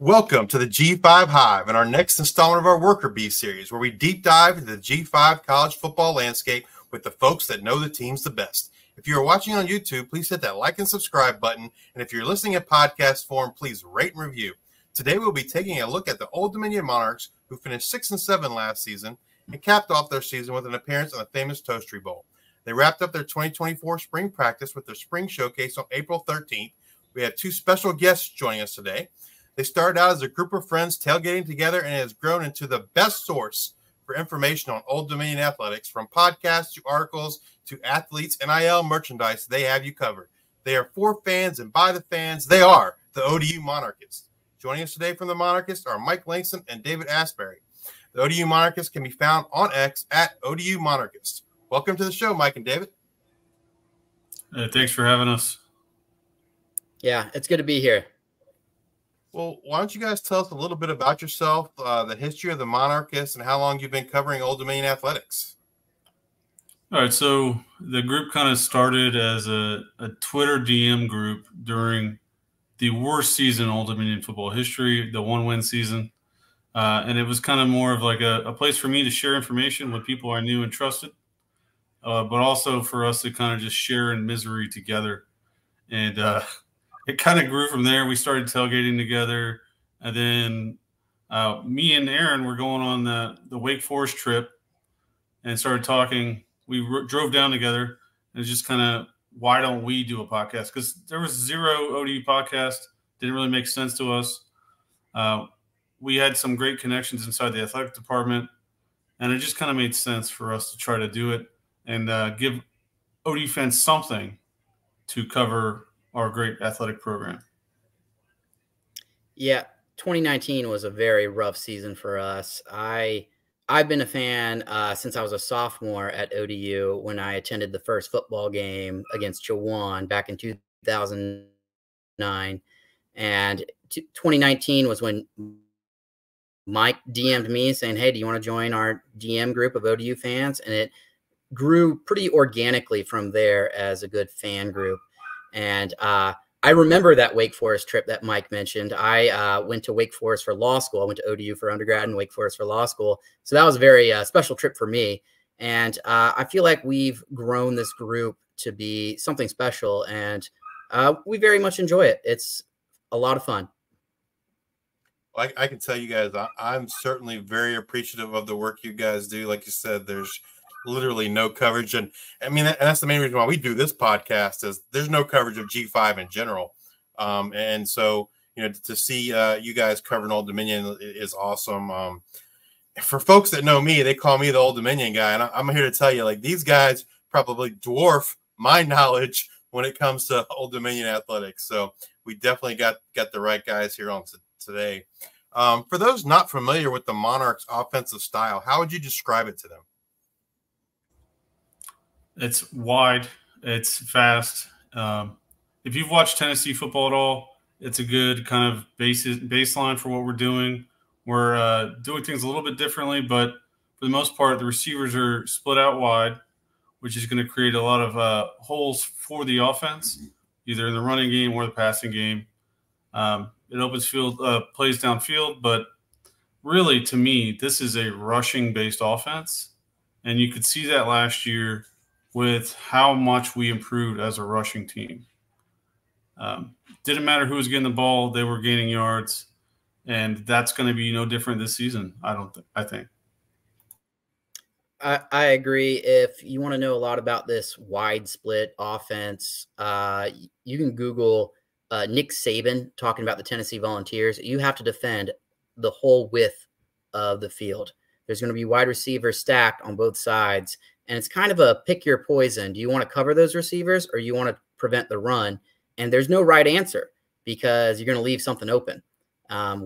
Welcome to the G5 Hive and our next installment of our Worker Bee series, where we deep dive into the G5 college football landscape with the folks that know the teams the best. If you're watching on YouTube, please hit that like and subscribe button. And if you're listening in podcast form, please rate and review. Today, we'll be taking a look at the Old Dominion Monarchs, who finished 6-7 last season and capped off their season with an appearance on the famous Toasty Bowl. They wrapped up their 2024 spring practice with their spring showcase on April 13th. We have two special guests joining us today. They started out as a group of friends tailgating together and has grown into the best source for information on Old Dominion athletics. From podcasts to articles to athletes, NIL merchandise, they have you covered. They are for fans and by the fans. They are the ODU Monarchists. Joining us today from the Monarchists are Mike Langston and David Asbury. The ODU Monarchists can be found on X at ODU Monarchists. Welcome to the show, Mike and David. Hey, thanks for having us. Yeah, it's good to be here. Well, why don't you guys tell us a little bit about yourself, the history of the Monarchists, and how long you've been covering Old Dominion athletics? All right, so the group kind of started as a Twitter DM group during the worst season in Old Dominion football history, the one-win season. And it was kind of more of like a place for me to share information with people I knew and trusted, but also for us to kind of just share in misery together. And it kind of grew from there. We started tailgating together, and then me and Aaron were going on the Wake Forest trip and started talking. We drove down together, and it's just kind of, why don't we do a podcast? Because there was zero ODU podcast. Didn't really make sense to us. We had some great connections inside the athletic department, and it just kind of made sense for us to try to do it and give ODU fans something to cover our great athletic program. Yeah, 2019 was a very rough season for us. I've been a fan since I was a sophomore at ODU when I attended the first football game against Chawan back in 2009. And 2019 was when Mike DM'd me saying, hey, do you want to join our DM group of ODU fans? And it grew pretty organically from there as a good fan group. And I remember that Wake Forest trip that Mike mentioned. I went to Wake Forest for law school. I went to ODU for undergrad and Wake Forest for law school. So that was a very special trip for me. And I feel like we've grown this group to be something special, and we very much enjoy it. It's a lot of fun. Well, I can tell you guys, I'm certainly very appreciative of the work you guys do. Like you said, there's literally no coverage, and I mean that's the main reason why we do this podcast, is there's no coverage of G5 in general, and so, you know, to see you guys covering Old Dominion is awesome. For folks that know me, they call me the Old Dominion guy, and I'm here to tell you, like, these guys probably dwarf my knowledge when it comes to Old Dominion athletics, so we definitely got the right guys here on today. For those not familiar with the Monarchs' offensive style, how would you describe it to them? It's wide. It's fast. If you've watched Tennessee football at all, it's a good kind of baseline for what we're doing. We're doing things a little bit differently, but for the most part, the receivers are split out wide, which is going to create a lot of holes for the offense, either in the running game or the passing game. It opens field plays downfield, but really, to me, this is a rushing-based offense, and you could see that last year with how much we improved as a rushing team. Didn't matter who was getting the ball, they were gaining yards, and that's going to be no different this season, I think. I agree. If you want to know a lot about this wide split offense, you can Google Nick Saban talking about the Tennessee Volunteers. You have to defend the whole width of the field. There's going to be wide receivers stacked on both sides, and it's kind of a pick your poison. Do you want to cover those receivers, or you want to prevent the run? And there's no right answer, because you're going to leave something open,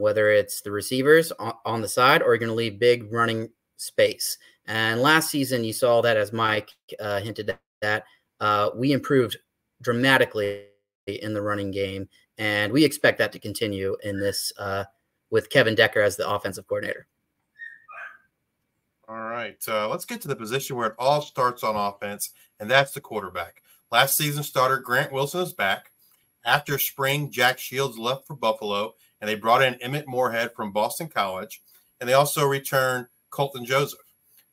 whether it's the receivers on the side, or you're going to leave big running space. And last season, you saw that, as Mike hinted at, that we improved dramatically in the running game, and we expect that to continue in this with Kevin Decker as the offensive coordinator. All right, let's get to the position where it all starts on offense, and that's the quarterback. Last season starter Grant Wilson is back. After spring, Jack Shields left for Buffalo, and they brought in Emmett Morehead from Boston College, and they also returned Colton Joseph.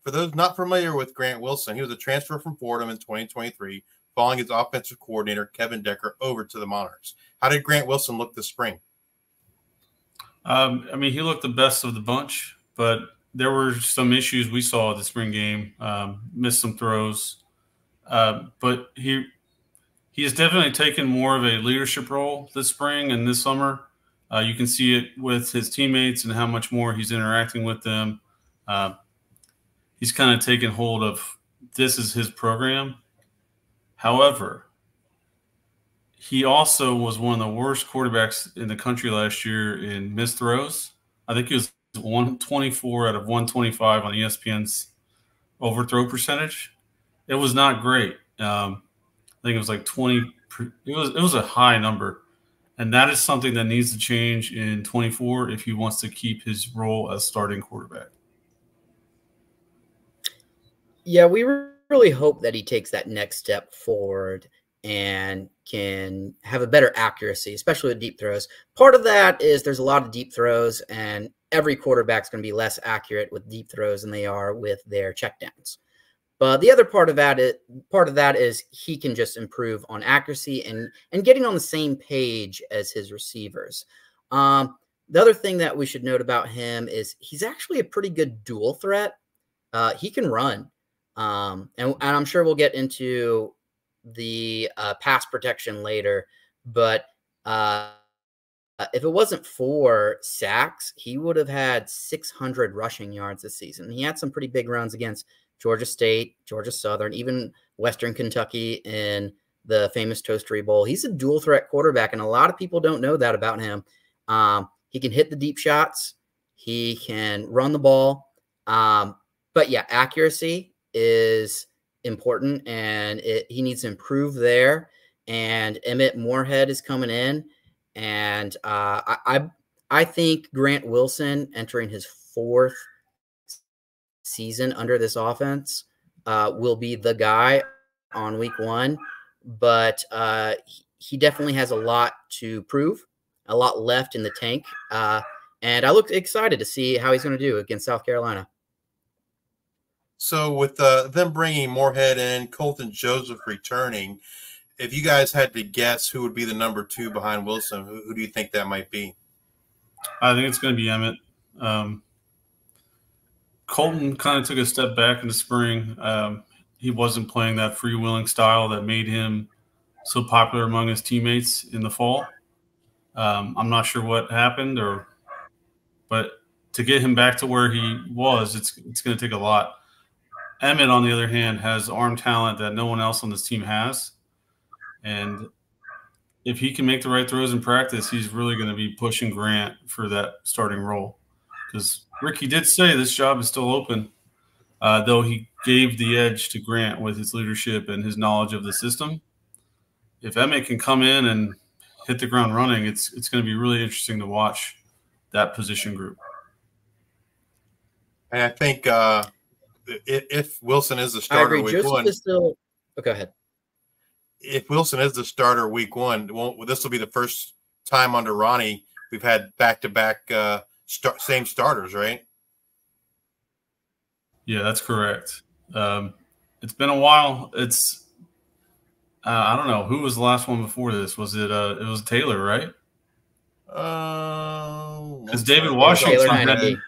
For those not familiar with Grant Wilson, he was a transfer from Fordham in 2023, following his offensive coordinator, Kevin Decker, over to the Monarchs. How did Grant Wilson look this spring? I mean, he looked the best of the bunch, but there were some issues we saw at the spring game, missed some throws. But he has definitely taken more of a leadership role this spring and this summer. You can see it with his teammates and how much more he's interacting with them. He's kind of taken hold of this is his program. However, he also was one of the worst quarterbacks in the country last year in missed throws. I think he was 124 out of 125 on ESPN's overthrow percentage. It was not great. I think it was like 20. It was a high number. And that is something that needs to change in 24 if he wants to keep his role as starting quarterback. Yeah, we really hope that he takes that next step forward and can have a better accuracy, especially with deep throws. Part of that is there's a lot of deep throws, and every quarterback's going to be less accurate with deep throws than they are with their checkdowns. But the other part of that is he can just improve on accuracy and getting on the same page as his receivers. The other thing that we should note about him is he's actually a pretty good dual threat. He can run. And I'm sure we'll get into the pass protection later. But if it wasn't for sacks, he would have had 600 rushing yards this season. He had some pretty big runs against Georgia State, Georgia Southern, even Western Kentucky in the famous Toasty Bowl. He's a dual threat quarterback, and a lot of people don't know that about him. He can hit the deep shots. He can run the ball. But yeah, accuracy is important, and he needs to improve there. And Emmett Morehead is coming in. And I think Grant Wilson entering his fourth season under this offense will be the guy on week 1, but he definitely has a lot to prove, a lot left in the tank. And I look excited to see how he's going to do against South Carolina. So with them bringing Morehead in, Colton Joseph returning, if you guys had to guess who would be the number 2 behind Wilson, who do you think that might be? I think it's going to be Emmett. Colton kind of took a step back in the spring. He wasn't playing that freewheeling style that made him so popular among his teammates in the fall. I'm not sure what happened, but to get him back to where he was, it's going to take a lot. Emmett, on the other hand, has arm talent that no one else on this team has. And if he can make the right throws in practice, he's really going to be pushing Grant for that starting role. Because Ricky did say this job is still open, though he gave the edge to Grant with his leadership and his knowledge of the system. If Emmett can come in and hit the ground running, it's going to be really interesting to watch that position group. And I think if Wilson is the starter week 1, oh, go ahead. If Wilson is the starter week 1, this will be the first time under Ronnie we've had back-to-back same starters, right? Yeah, that's correct. It's been a while. It's I don't know who was the last one before this. Was it? It was Taylor, right? Because David Washington.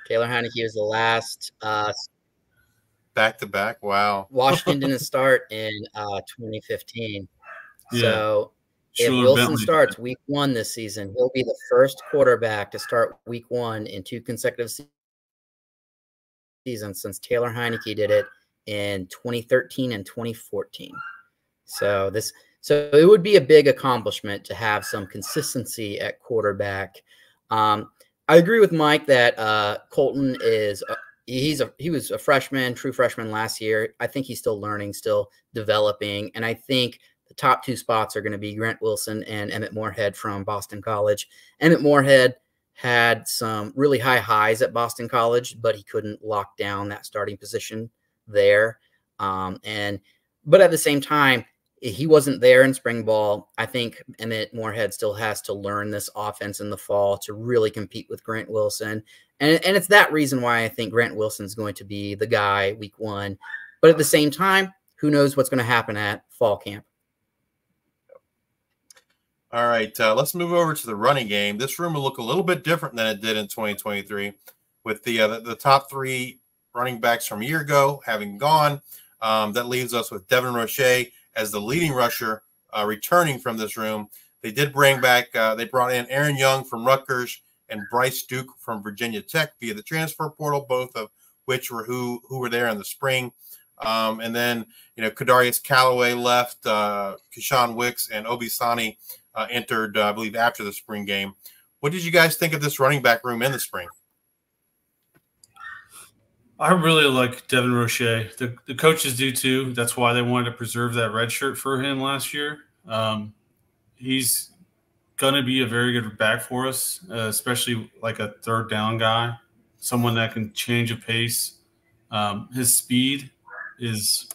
Taylor Heineke was the last back to back. Wow. Washington didn't start in 2015. Yeah. So if Wilson starts week 1 this season, he'll be the first quarterback to start week 1 in 2 consecutive seasons since Taylor Heineke did it in 2013 and 2014. So it would be a big accomplishment to have some consistency at quarterback. I agree with Mike that Colton is he was a freshman, true freshman last year. I think he's still learning, still developing, and I think the top 2 spots are going to be Grant Wilson and Emmett Morehead from Boston College. Emmett Morehead had some really high highs at Boston College, but he couldn't lock down that starting position there. But at the same time, He wasn't there in spring ball. I think Emmett Morehead still has to learn this offense in the fall to really compete with Grant Wilson. And it's that reason why I think Grant Wilson's going to be the guy week 1. But at the same time, who knows what's going to happen at fall camp. All right, let's move over to the running game. This room will look a little bit different than it did in 2023 with the top 3 running backs from a year ago having gone. That leaves us with Devin Roche as the leading rusher returning from this room. They did bring back, they brought in Aaron Young from Rutgers and Bryce Duke from Virginia Tech via the transfer portal, both of which were who were there in the spring. And then, you know, Kadarius Calloway left, Keshawn Wicks and Obisani entered, I believe, after the spring game. What did you guys think of this running back room in the spring? I really like Devin Roche. The coaches do too. That's why they wanted to preserve that red shirt for him last year. He's going to be a very good back for us, especially like a third down guy, someone that can change a pace. His speed is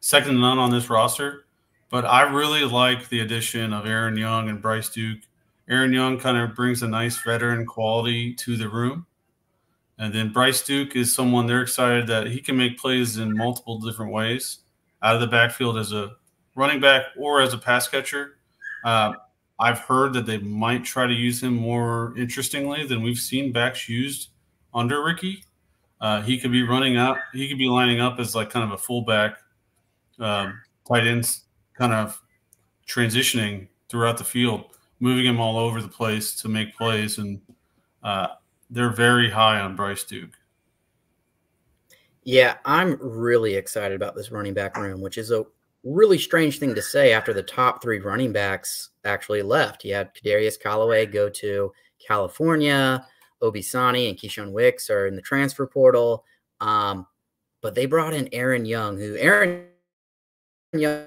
second to none on this roster. But I really like the addition of Aaron Young and Bryce Duke. Aaron Young kind of brings a nice veteran quality to the room. And then Bryce Duke is someone they're excited that he can make plays in multiple different ways out of the backfield as a running back or as a pass catcher. I've heard that they might try to use him more interestingly than we've seen backs used under Ricky. He could be running up. He could be lining up as like kind of a fullback, tight ends kind of transitioning throughout the field, moving him all over the place to make plays. And, they're very high on Bryce Duke. Yeah, I'm really excited about this running back room, which is a really strange thing to say after the top 3 running backs actually left. You had Kadarius Calloway go to California, Obisani and Keshawn Wicks are in the transfer portal. But they brought in Aaron Young, who Aaron Young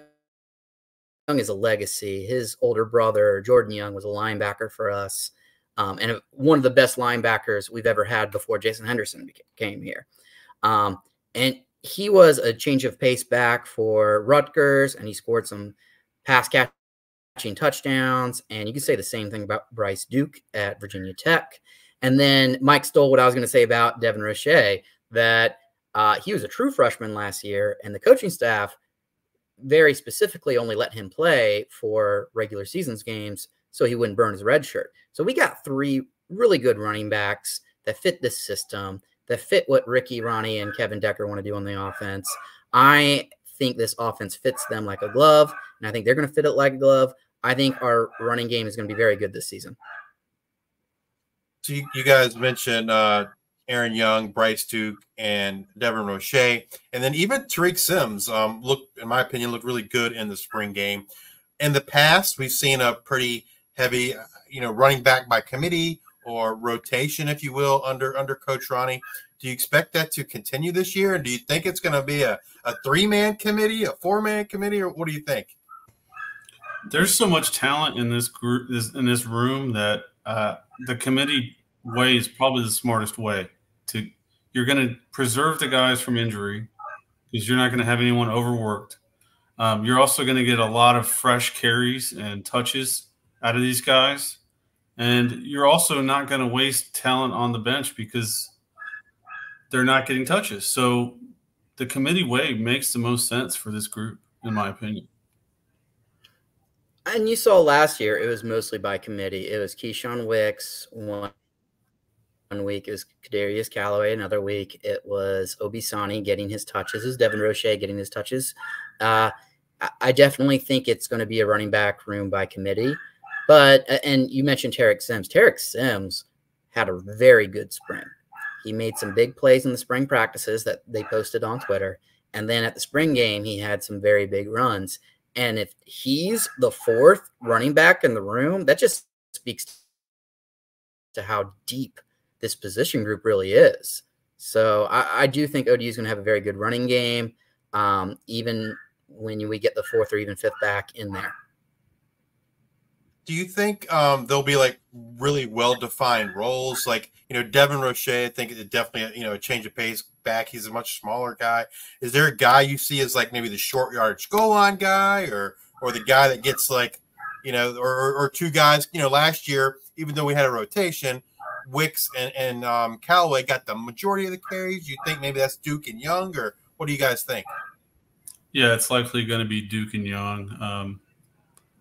is a legacy. His older brother, Jordan Young, was a linebacker for us. And one of the best linebackers we've ever had before Jason Henderson came here. And he was a change of pace back for Rutgers, and he scored some pass catching touchdowns. And you can say the same thing about Bryce Duke at Virginia Tech. And then Mike stole what I was going to say about Devin Roche, that he was a true freshman last year, and the coaching staff very specifically only let him play for regular seasons games so he wouldn't burn his red shirt. So we got 3 really good running backs that fit this system, that fit what Ricky, Ronnie, and Kevin Decker want to do on the offense. I think this offense fits them like a glove, and I think they're going to fit it like a glove. I think our running game is going to be very good this season. So you guys mentioned Aaron Young, Bryce Duke, and Devin Roche, and then even Tariq Sims looked, in my opinion, looked really good in the spring game. In the past, we've seen a pretty heavy, you know, running back by committee or rotation, if you will, under Coach Rahne. Do you expect that to continue this year? And do you think it's going to be a 3-man committee, a 4-man committee, or what do you think? There's so much talent in this group, in this room, that the committee way is probably the smartest way. To you're going to preserve the guys from injury because you're not going to have anyone overworked. You're also going to get a lot of fresh carries and touches out of these guys. And you're also not going to waste talent on the bench because they're not getting touches. So the committee way makes the most sense for this group, in my opinion. And you saw last year it was mostly by committee. It was Keshawn Wicks one week. It was Kadarius Calloway another week. It was Obisani getting his touches. It was Devin Roche getting his touches. I definitely think it's going to be a running back room by committee. But, and you mentioned Tariq Sims. Tariq Sims had a very good spring. He made some big plays in the spring practices that they posted on Twitter. And then at the spring game, he had some very big runs. And if he's the 4th running back in the room, that just speaks to how deep this position group really is. So I do think ODU is going to have a very good running game, even when we get the 4th or even 5th back in there. do you think there'll be like really well-defined roles? Like, you know, Devin Roche, I think it definitely, you know, a change of pace back. He's a much smaller guy. Is there a guy you see as like maybe the short yardage goal line guy, or the guy that gets like, you know, or two guys, you know, last year, even though we had a rotation, Wicks and Calloway got the majority of the carries. You think maybe that's Duke and Young, or what do you guys think? Yeah, it's likely going to be Duke and Young.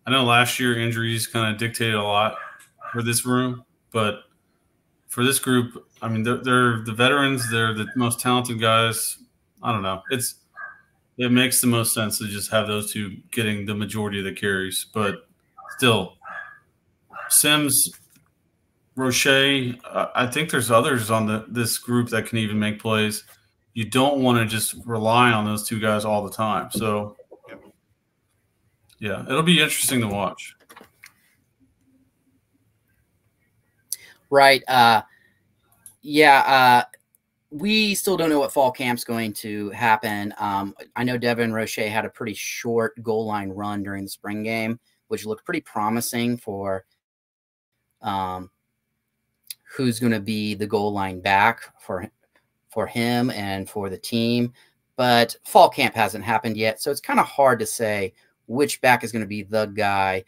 I know last year injuries kind of dictated a lot for this room, but for this group, I mean, they're the veterans. They're the most talented guys. I don't know. It makes the most sense to just have those two getting the majority of the carries, but still, Sims, Roche, I think there's others on this group that can even make plays. You don't want to just rely on those two guys all the time. So, yeah, it'll be interesting to watch. Right. We still don't know what fall camp's going to happen. I know Devin Roche had a pretty short goal line run during the spring game, which looked pretty promising for who's going to be the goal line back for him and for the team. But fall camp hasn't happened yet, so it's kind of hard to say which back is going to be the guy.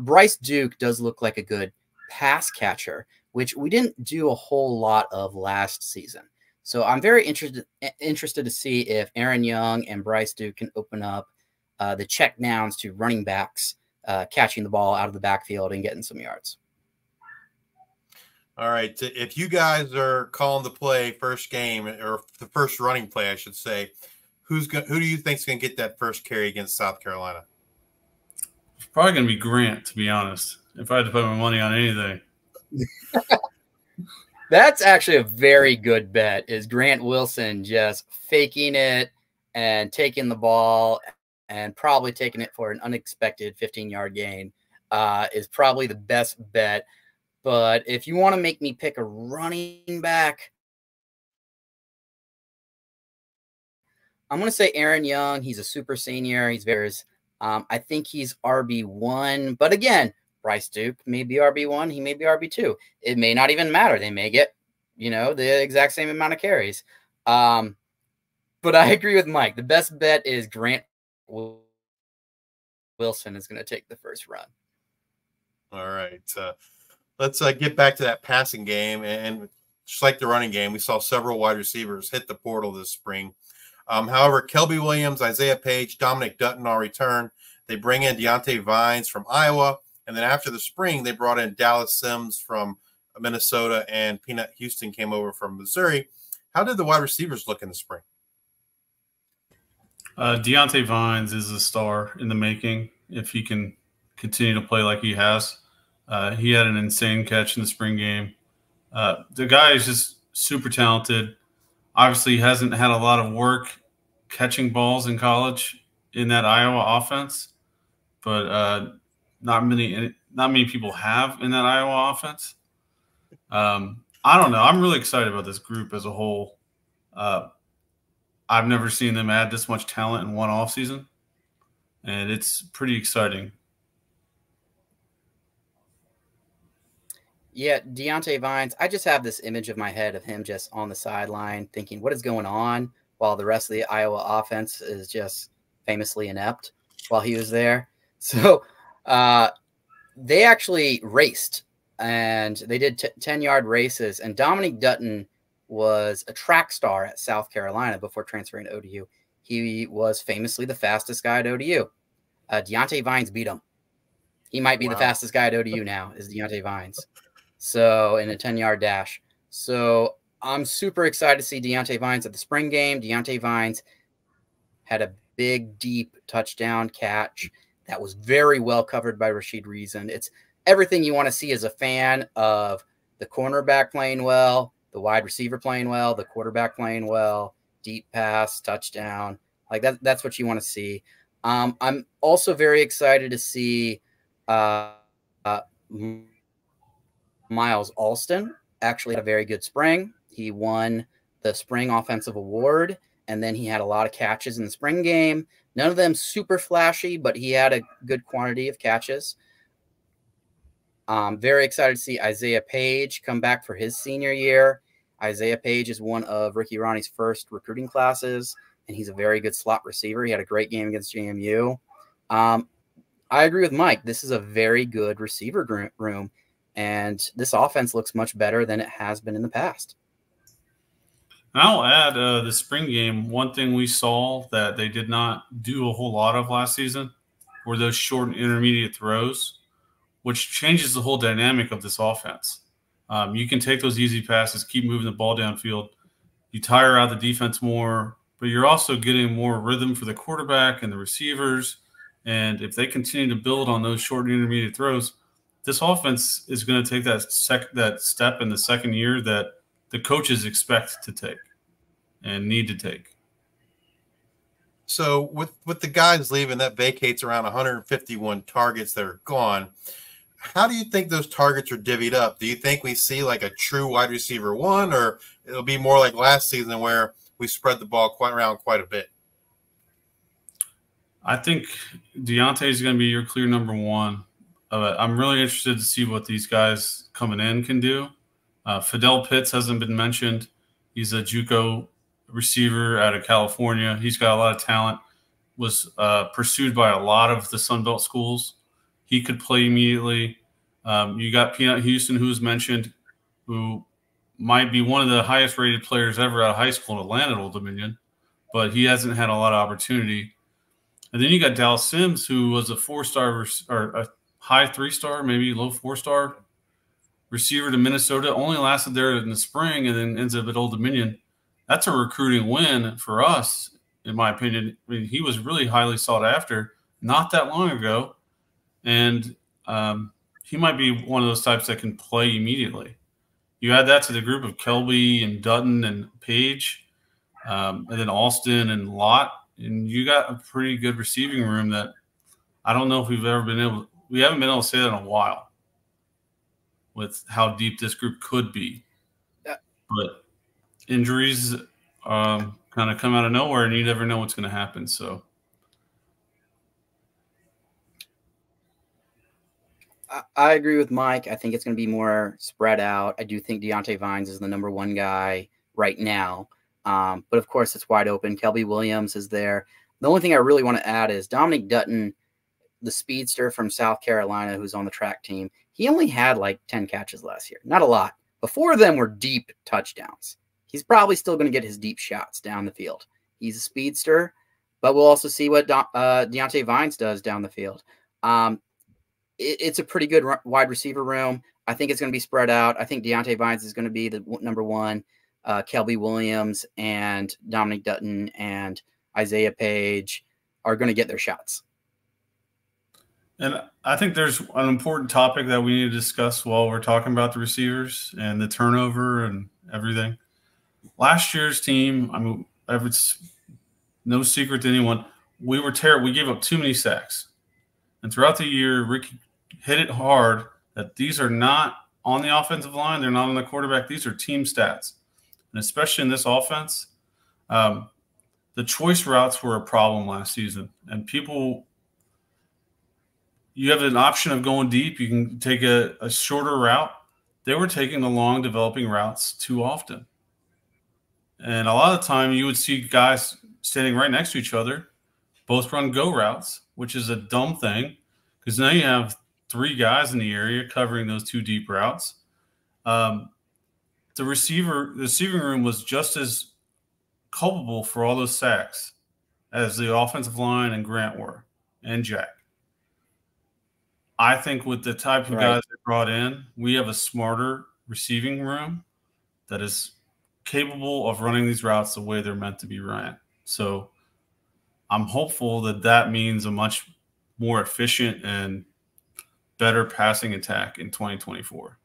Bryce Duke does look like a good pass catcher, which we didn't do a whole lot of last season. So I'm very interested to see if Aaron Young and Bryce Duke can open up the check downs to running backs, catching the ball out of the backfield and getting some yards. All right. If you guys are calling the play first game, or the first running play, I should say, who do you think is going to get that first carry against South Carolina? It's probably going to be Grant, to be honest, if I had to put my money on anything. That's actually a very good bet, is Grant Wilson just faking it and taking the ball and probably taking it for an unexpected 15-yard gain is probably the best bet. But if you want to make me pick a running back, I'm going to say Aaron Young. He's a super senior. He's very I think he's RB1. But again, Bryce Duke may be RB1. He may be RB2. It may not even matter. They may get, you know, the exact same amount of carries. But I agree with Mike. The best bet is Grant Wilson is going to take the first run. All right. Let's get back to that passing game. And just like the running game, we saw several wide receivers hit the portal this spring. However, Kelby Williams, Isaiah Page, Dominic Dutton all return. They bring in Deontay Vines from Iowa. And then after the spring, they brought in Dallas Sims from Minnesota, and Peanut Houston came over from Missouri. How did the wide receivers look in the spring? Deontay Vines is a star in the making if he can continue to play like he has. He had an insane catch in the spring game. The guy is just super talented. Obviously, he hasn't had a lot of work catching balls in college in that Iowa offense, but not many people have in that Iowa offense. I don't know. I'm really excited about this group as a whole. I've never seen them add this much talent in one offseason, and it's pretty exciting. Yeah, Deontay Vines, I just have this image of my head of him just on the sideline thinking, what is going on, while the rest of the Iowa offense is just famously inept while he was there. So they actually raced, and they did 10-yard races. And Dominic Dutton was a track star at South Carolina before transferring to ODU. He was famously the fastest guy at ODU. Deontay Vines beat him. He might be the fastest guy at ODU now, is Deontay Vines. So in a 10-yard dash. So I'm super excited to see Deontay Vines at the spring game. Deontay Vines had a big, deep touchdown catch that was very well covered by Rasheed Reason. It's everything you want to see as a fan of the cornerback playing well, the wide receiver playing well, the quarterback playing well, deep pass, touchdown. Like that's what you want to see. I'm also very excited to see Miles Alston actually had a very good spring. He won the spring offensive award, and then he had a lot of catches in the spring game. None of them super flashy, but he had a good quantity of catches. I'm very excited to see Isaiah Page come back for his senior year. Isaiah Page is one of Ricky Rahne's first recruiting classes, and he's a very good slot receiver. He had a great game against JMU. I agree with Mike. This is a very good receiver room, and this offense looks much better than it has been in the past. And I'll add the spring game. One thing we saw that they did not do a whole lot of last season were those short and intermediate throws, which changes the whole dynamic of this offense. You can take those easy passes, keep moving the ball downfield. You tire out the defense more, but you're also getting more rhythm for the quarterback and the receivers. And if they continue to build on those short and intermediate throws, this offense is going to take that step in the second year that the coaches expect to take and need to take. So with the guys leaving, that vacates around 151 targets that are gone. How do you think those targets are divvied up? Do you think we see like a true wide receiver one, or it'll be more like last season where we spread the ball around quite a bit? I think Deontay is going to be your clear number one. I'm really interested to see what these guys coming in can do. Fidel Pitts hasn't been mentioned. He's a JUCO receiver out of California. He's got a lot of talent, was pursued by a lot of the Sunbelt schools. He could play immediately. You got Peanut Houston, who's mentioned, who might be one of the highest-rated players ever out of high school in Atlanta at Old Dominion, but he hasn't had a lot of opportunity. And then you got Dallas Sims, who was a four-star or a high three-star, maybe low four-star receiver to Minnesota, only lasted there in the spring and then ends up at Old Dominion. That's a recruiting win for us, in my opinion. I mean, he was really highly sought after not that long ago, and he might be one of those types that can play immediately. You add that to the group of Kelby and Dutton and Page, and then Austin and Lott, and you got a pretty good receiving room that I don't know if we've ever been able – we haven't been able to say that in a while with how deep this group could be. Yeah. But injuries kind of come out of nowhere, and you never know what's going to happen. So I agree with Mike. I think it's going to be more spread out. I do think Deontay Vines is the number one guy right now. But, of course, it's wide open. Kelby Williams is there. The only thing I really want to add is Dominic Dutton, the speedster from South Carolina who's on the track team, he only had like 10 catches last year. Not a lot. Before them were deep touchdowns. He's probably still going to get his deep shots down the field. He's a speedster, but we'll also see what Deontay Vines does down the field. It's a pretty good wide receiver room. I think it's going to be spread out. I think Deontay Vines is going to be the number one. Kelby Williams and Dominic Dutton and Isaiah Page are going to get their shots. And I think there's an important topic that we need to discuss while we're talking about the receivers and the turnover and everything. Last year's team, I mean, it's no secret to anyone, we were terrible. We gave up too many sacks. And throughout the year, Ricky hit it hard that these are not on the offensive line. They're not on the quarterback. These are team stats. And especially in this offense, the choice routes were a problem last season. And people, you have an option of going deep. You can take a shorter route. They were taking the long developing routes too often. And a lot of the time you would see guys standing right next to each other, both run go routes, which is a dumb thing because now you have three guys in the area covering those two deep routes. The receiving room was just as culpable for all those sacks as the offensive line and Grant were, and Jack. I think with the type of guys they brought in, we have a smarter receiving room that is capable of running these routes the way they're meant to be run. So I'm hopeful that that means a much more efficient and better passing attack in 2024.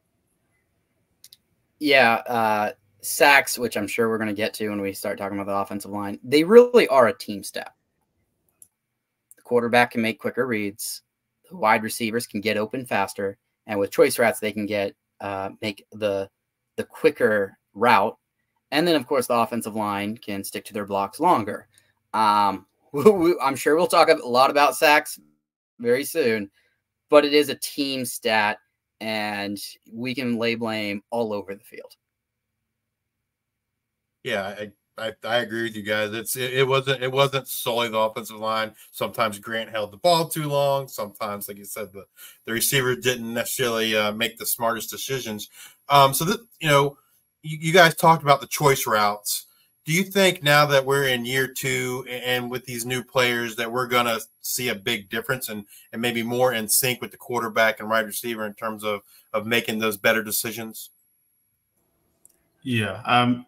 Yeah, sacks, which I'm sure we're going to get to when we start talking about the offensive line, they really are a team stat. The quarterback can make quicker reads. The wide receivers can get open faster. And with choice routes, they can get make the quicker route. And then, of course, the offensive line can stick to their blocks longer. I'm sure we'll talk a lot about sacks very soon. But it is a team stat. and we can lay blame all over the field. Yeah, I agree with you guys. It wasn't solely the offensive line. Sometimes Grant held the ball too long. Sometimes, like you said, the receiver didn't necessarily make the smartest decisions. So that, you know, you guys talked about the choice routes. Do you think now that we're in year two and with these new players that we're going to see a big difference and maybe more in sync with the quarterback and wide receiver in terms of making those better decisions? Yeah. I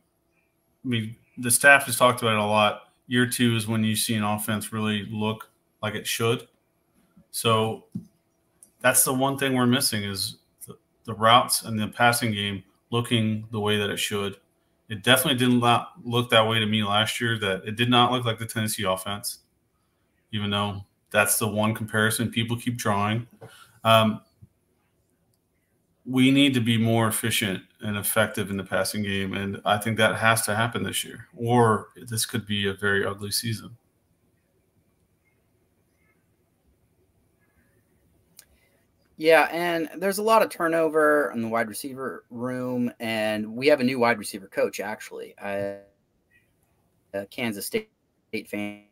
mean, the staff has talked about it a lot. Year two is when you see an offense really look like it should. So that's the one thing we're missing is the routes and the passing game looking the way that it should. It definitely didn't look that way to me last year. That it did not look like the Tennessee offense, even though that's the one comparison people keep drawing. We need to be more efficient and effective in the passing game, and I think that has to happen this year, or this could be a very ugly season. Yeah, and there's a lot of turnover in the wide receiver room, and we have a new wide receiver coach, actually, Kansas State fans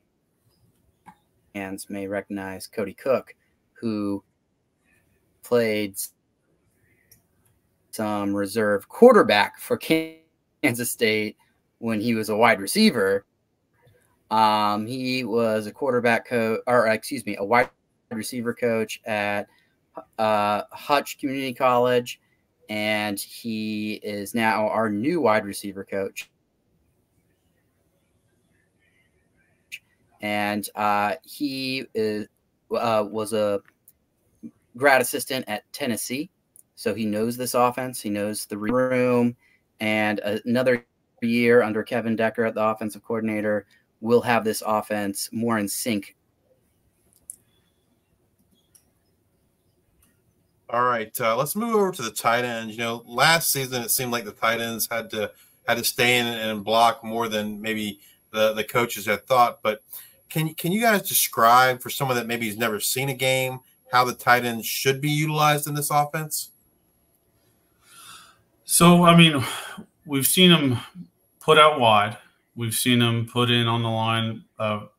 may recognize Cody Cook, who played some reserve quarterback for Kansas State when he was a wide receiver. He was a quarterback coach, or excuse me, a wide receiver coach at Hutch Community College, and he is now our new wide receiver coach. And he is, was a grad assistant at Tennessee. So he knows this offense. He knows the room. And another year under Kevin Decker at the offensive coordinator, we'll have this offense more in sync. All right, let's move over to the tight ends. You know, last season it seemed like the tight ends had to stay in and block more than maybe the coaches had thought. But can you guys describe for someone that maybe has never seen a game how the tight ends should be utilized in this offense? So, I mean, we've seen them put out wide. We've seen them put in on the line,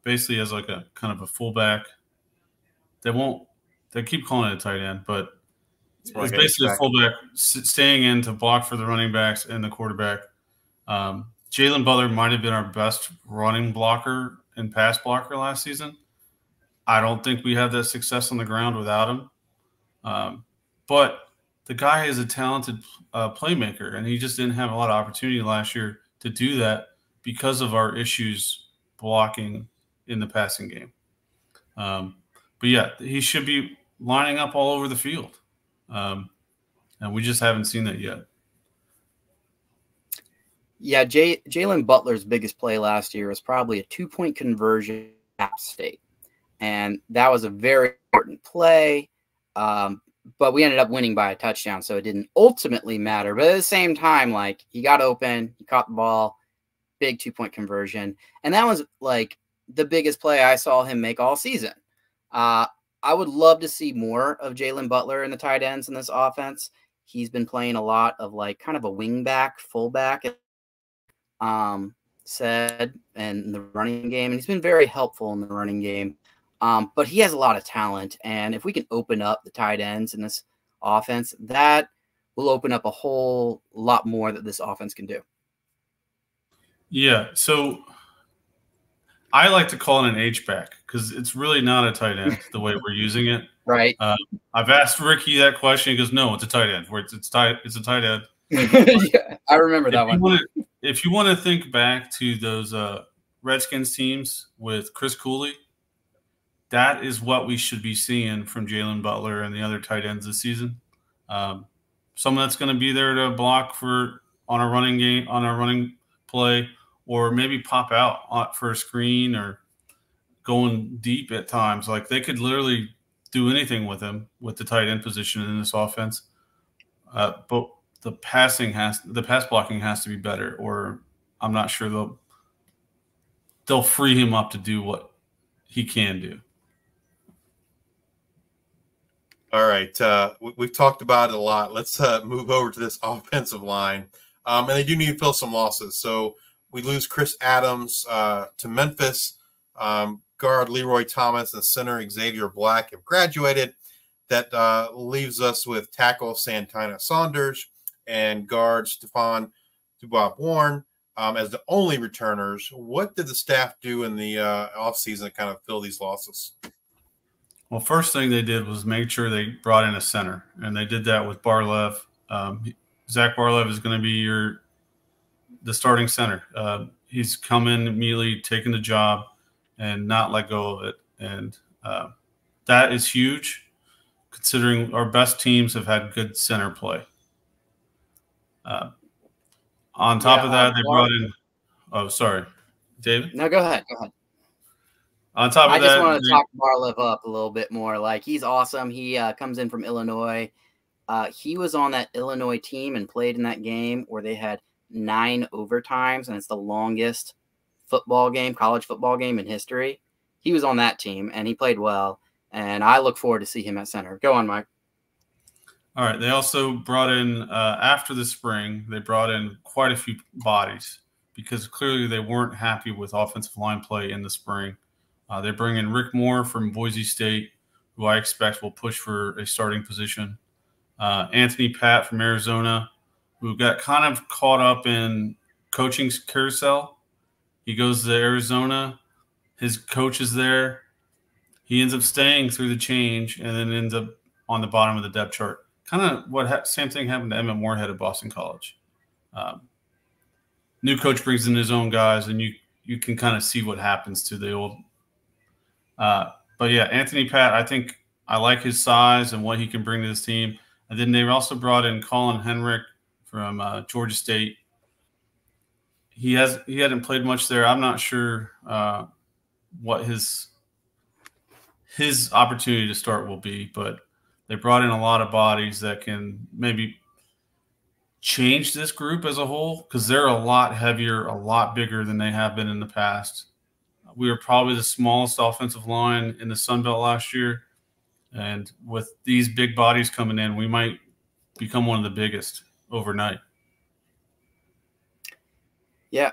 basically as like a kind of a fullback. They keep calling it a tight end, but it's basically a fullback staying in to block for the running backs and the quarterback. Jalen Butler might have been our best running blocker and pass blocker last season. I don't think we have that success on the ground without him. But the guy is a talented playmaker, and he just didn't have a lot of opportunity last year to do that because of our issues blocking in the passing game. But, yeah, he should be lining up all over the field. And we just haven't seen that yet. Yeah, Jalen Butler's biggest play last year was probably a two-point conversion at App State. And that was a very important play. But we ended up winning by a touchdown, so it didn't ultimately matter. But at the same time, like, he got open, he caught the ball, big two-point conversion. And that was, like, the biggest play I saw him make all season. I would love to see more of Jalen Butler in the tight ends in this offense. He's been playing a lot of like kind of a wing back, fullback, and the running game. And he's been very helpful in the running game. But he has a lot of talent. And if we can open up the tight ends in this offense, that will open up a whole lot more that this offense can do. Yeah. So I like to call it an H-back because it's really not a tight end the way we're using it. Right. I've asked Ricky that question. He goes, no, it's a tight end. It's a tight end. Yeah, I remember that one. If you want to think back to those Redskins teams with Chris Cooley, that is what we should be seeing from Jalen Butler and the other tight ends this season. Someone that's going to be there to block for on a running play, or maybe pop out for a screen or going deep at times. Like, they could literally do anything with him with the tight end position in this offense. But the pass blocking has to be better, or I'm not sure they'll free him up to do what he can do. All right. We've talked about it a lot. Let's move over to this offensive line. And they do need to fill some losses. So we lose Chris Adams to Memphis. Guard Leroy Thomas and center Xavier Black have graduated. That leaves us with tackle Santana Saunders and guard Stephon Dubois-Bourne as the only returners. What did the staff do in the offseason to kind of fill these losses? Well, first thing they did was make sure they brought in a center, and they did that with Barlev. Zach Barlev is going to be the starting center. He's come in immediately, taken the job, and not let go of it. And that is huge, considering our best teams have had good center play. On top of that, they brought in – oh, sorry. David? No, go ahead. Go ahead. On top of that – I just want to talk Barlev up a little bit more. Like, he's awesome. He comes in from Illinois. He was on that Illinois team and played in that game where they had 9 overtimes, and it's the longest football game, college football game in history. He was on that team, and he played well, and I look forward to see him at center. Go on, Mike. All right. They also brought in, after the spring, they brought in quite a few bodies because clearly they weren't happy with offensive line play in the spring. They bring in Rick Moore from Boise State, who I expect will push for a starting position. Anthony Patt from Arizona, who got kind of caught up in coaching carousel. He goes to Arizona. His coach is there. He ends up staying through the change and then ends up on the bottom of the depth chart. Kind of same thing happened to Emmett Morehead at Boston College. New coach brings in his own guys, and you can kind of see what happens to the old. But, yeah, Anthony Patt, I think I like his size and what he can bring to this team. And then they also brought in Colin Henrich from Georgia State. He hadn't played much there. I'm not sure what his opportunity to start will be, but they brought in a lot of bodies that can maybe change this group as a whole because they're a lot heavier, a lot bigger than they have been in the past. We were probably the smallest offensive line in the Sun Belt last year. And with these big bodies coming in, we might become one of the biggest overnight. Yeah,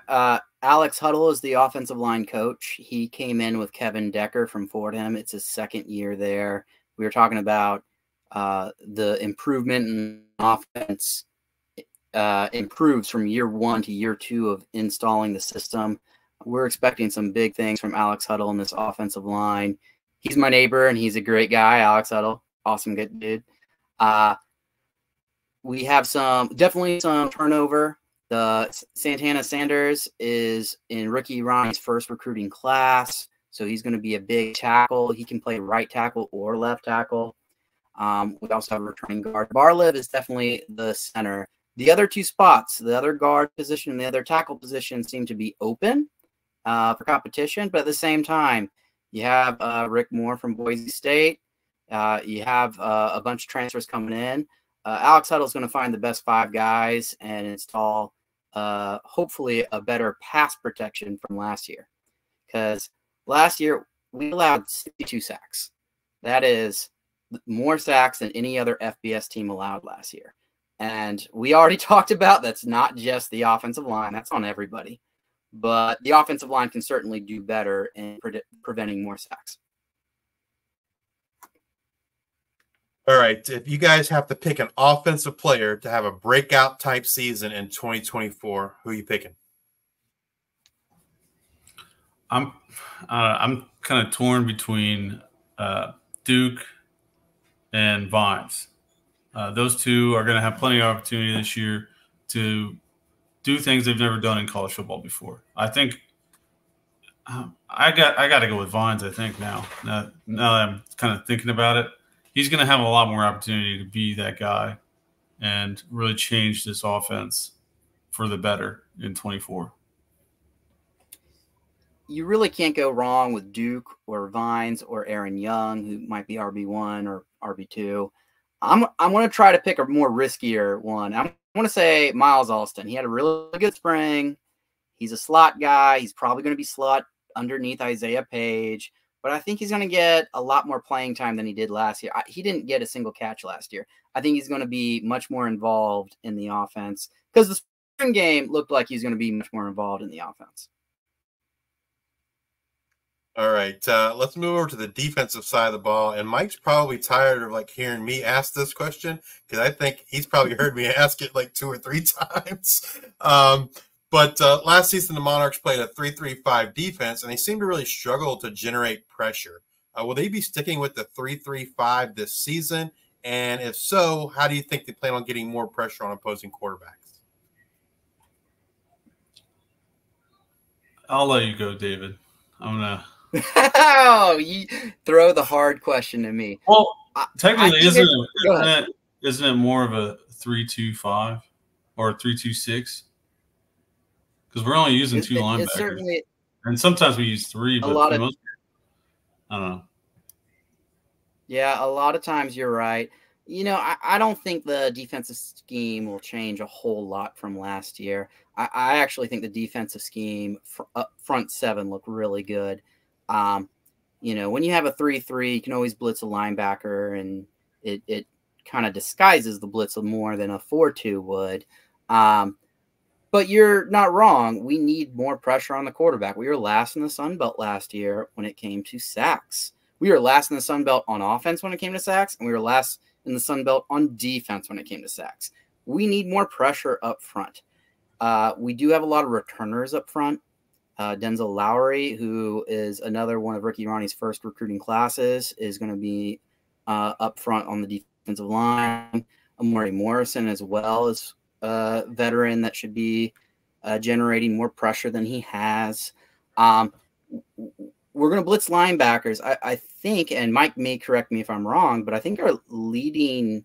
Alex Huddle is the offensive line coach. He came in with Kevin Decker from Fordham. It's his second year there. We were talking about the improvement in offense improves from year one to year two of installing the system. We're expecting some big things from Alex Huddle in this offensive line. He's my neighbor, and he's a great guy, Alex Huddle. Awesome, good dude. We have definitely some turnover. The Santana Saunders is in Ricky Rahne's first recruiting class, so he's going to be a big tackle. He can play right tackle or left tackle. We also have a returning guard. Barlev is definitely the center. The other two spots, the other guard position and the other tackle position, seem to be open for competition. But at the same time, you have Rick Moore from Boise State. You have a bunch of transfers coming in. Alex Huddle is going to find the best 5 guys and install hopefully a better pass protection from last year, because last year we allowed 62 sacks. That is more sacks than any other FBS team allowed last year. And we already talked about that's not just the offensive line. That's on everybody. But the offensive line can certainly do better in preventing more sacks. All right. If you guys have to pick an offensive player to have a breakout type season in 2024, who are you picking? I'm kind of torn between Duke and Vines. Those two are going to have plenty of opportunity this year to do things they've never done in college football before. I think I got to go with Vines. I think now that I'm kind of thinking about it, he's going to have a lot more opportunity to be that guy and really change this offense for the better in 24. You really can't go wrong with Duke or Vines or Aaron Young, who might be RB1 or RB2. I'm going to try to pick a more riskier one. I want to say Miles Alston. He had a really good spring. He's a slot guy. He's probably going to be slot underneath Isaiah Page. but I think he's going to get a lot more playing time than he did last year. He didn't get a single catch last year. I think he's going to be much more involved in the offense because the spring game looked like he's going to be much more involved in the offense. All right, let's move over to the defensive side of the ball. And Mike's probably tired of like hearing me ask this question because I think he's probably heard me ask it like 2 or 3 times. But last season, the Monarchs played a 3-3-5 defense, and they seemed to really struggle to generate pressure. Will they be sticking with the 3-3-5 this season? And if so, how do you think they plan on getting more pressure on opposing quarterbacks? I'll let you go, David. I'm gonna. Oh, you throw the hard question to me. Well, technically, isn't it more of a 3-2-5 or 3-2-6? Because we're only using 2 linebackers, and sometimes we use 3. But a lot of, I don't know. Yeah, a lot of times you're right. You know, I don't think the defensive scheme will change a whole lot from last year. I actually think the defensive scheme up front 7 looked really good. You know, when you have a 3-3, you can always blitz a linebacker, and it kind of disguises the blitz more than a 4-2 would. But you're not wrong. We need more pressure on the quarterback. We were last in the Sun Belt last year when it came to sacks. We were last in the Sun Belt on offense when it came to sacks, and we were last in the Sun Belt on defense when it came to sacks. We need more pressure up front. We do have a lot of returners up front. Denzel Lowry, who is another one of Ricky Rahne's first recruiting classes, is going to be up front on the defensive line. Amari Morrison as well is a veteran that should be generating more pressure than he has. We're going to blitz linebackers. I think, and Mike may correct me if I'm wrong, but I think our leading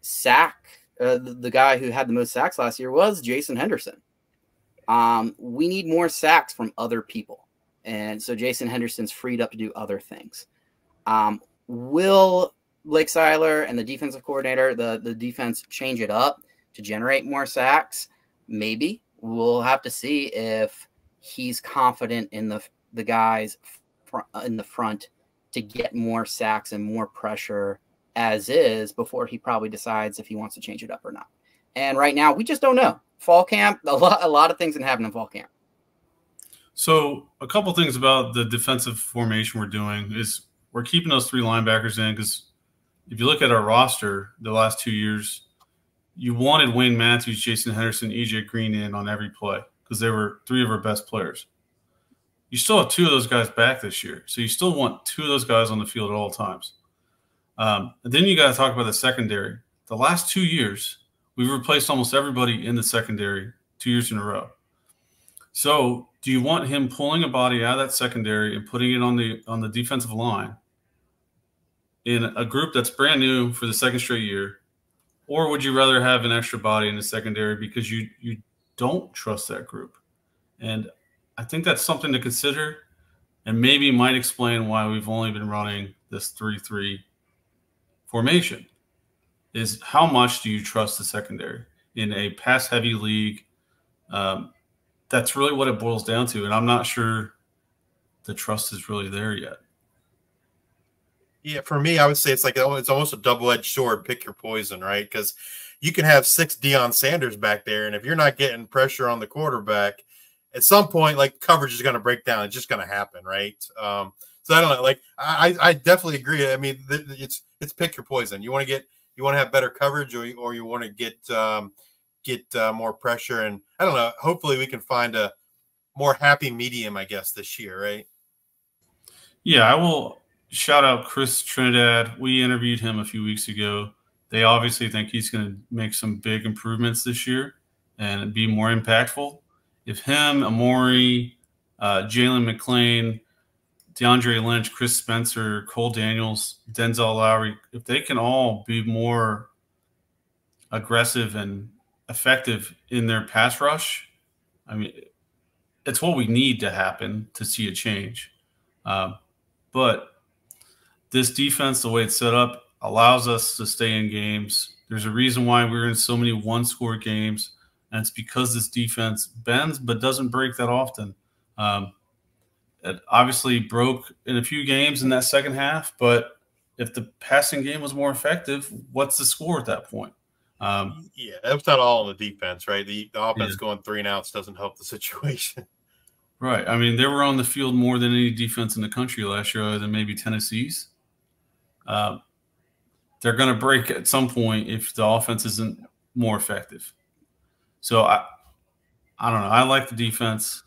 sack, the guy who had the most sacks last year was Jason Henderson. We need more sacks from other people. And so Jason Henderson's freed up to do other things. Will Blake Seiler and the defensive coordinator, the defense, change it up to generate more sacks? Maybe. We'll have to see if he's confident in the guys in the front to get more sacks and more pressure as is before he probably decides if he wants to change it up or not. And right now, we just don't know. Fall camp, a lot of things can happen in fall camp. So a couple things about the defensive formation we're doing is we're keeping those 3 linebackers in because if you look at our roster the last 2 years, you wanted Wayne Matthews, Jason Henderson, EJ Green in on every play because they were 3 of our best players. You still have 2 of those guys back this year, so you still want 2 of those guys on the field at all times. And then you got to talk about the secondary. The last 2 years, we've replaced almost everybody in the secondary 2 years in a row. So do you want him pulling a body out of that secondary and putting it on the defensive line in a group that's brand new for the 2nd straight year? Or would you rather have an extra body in the secondary because you don't trust that group? And I think that's something to consider and maybe might explain why we've only been running this 3-3 formation. Is how much do you trust the secondary in a pass-heavy league? That's really what it boils down to, and I'm not sure the trust is really there yet. Yeah, for me, I would say it's like it's almost a double-edged sword. Pick your poison, right? Because you can have 6 Deion Sanders back there, and if you're not getting pressure on the quarterback, at some point, like coverage is going to break down. It's just going to happen, right? So I don't know. Like I definitely agree. I mean, it's pick your poison. You want to have better coverage, or you want to get more pressure. And I don't know. Hopefully, we can find a more happy medium, I guess, this year, right? Yeah, I will shout out Chris Trinidad. We interviewed him a few weeks ago. They obviously think he's going to make some big improvements this year and be more impactful. If him, Amari, Jalen McClain, DeAndre Lynch, Chris Spencer, Cole Daniels, Denzel Lowry, if they can all be more aggressive and effective in their pass rush, I mean, it's what we need to happen to see a change. But this defense, the way it's set up, allows us to stay in games. There's a reason why we're in so many one-score games, and it's because this defense bends but doesn't break that often. It obviously broke in a few games in that second half, but if the passing game was more effective, what's the score at that point? Yeah, that was not all on the defense, right? The offense going 3 and outs doesn't help the situation. Right. I mean, they were on the field more than any defense in the country last year, other than maybe Tennessee's. They're going to break at some point if the offense isn't more effective. So I don't know. I like the defense.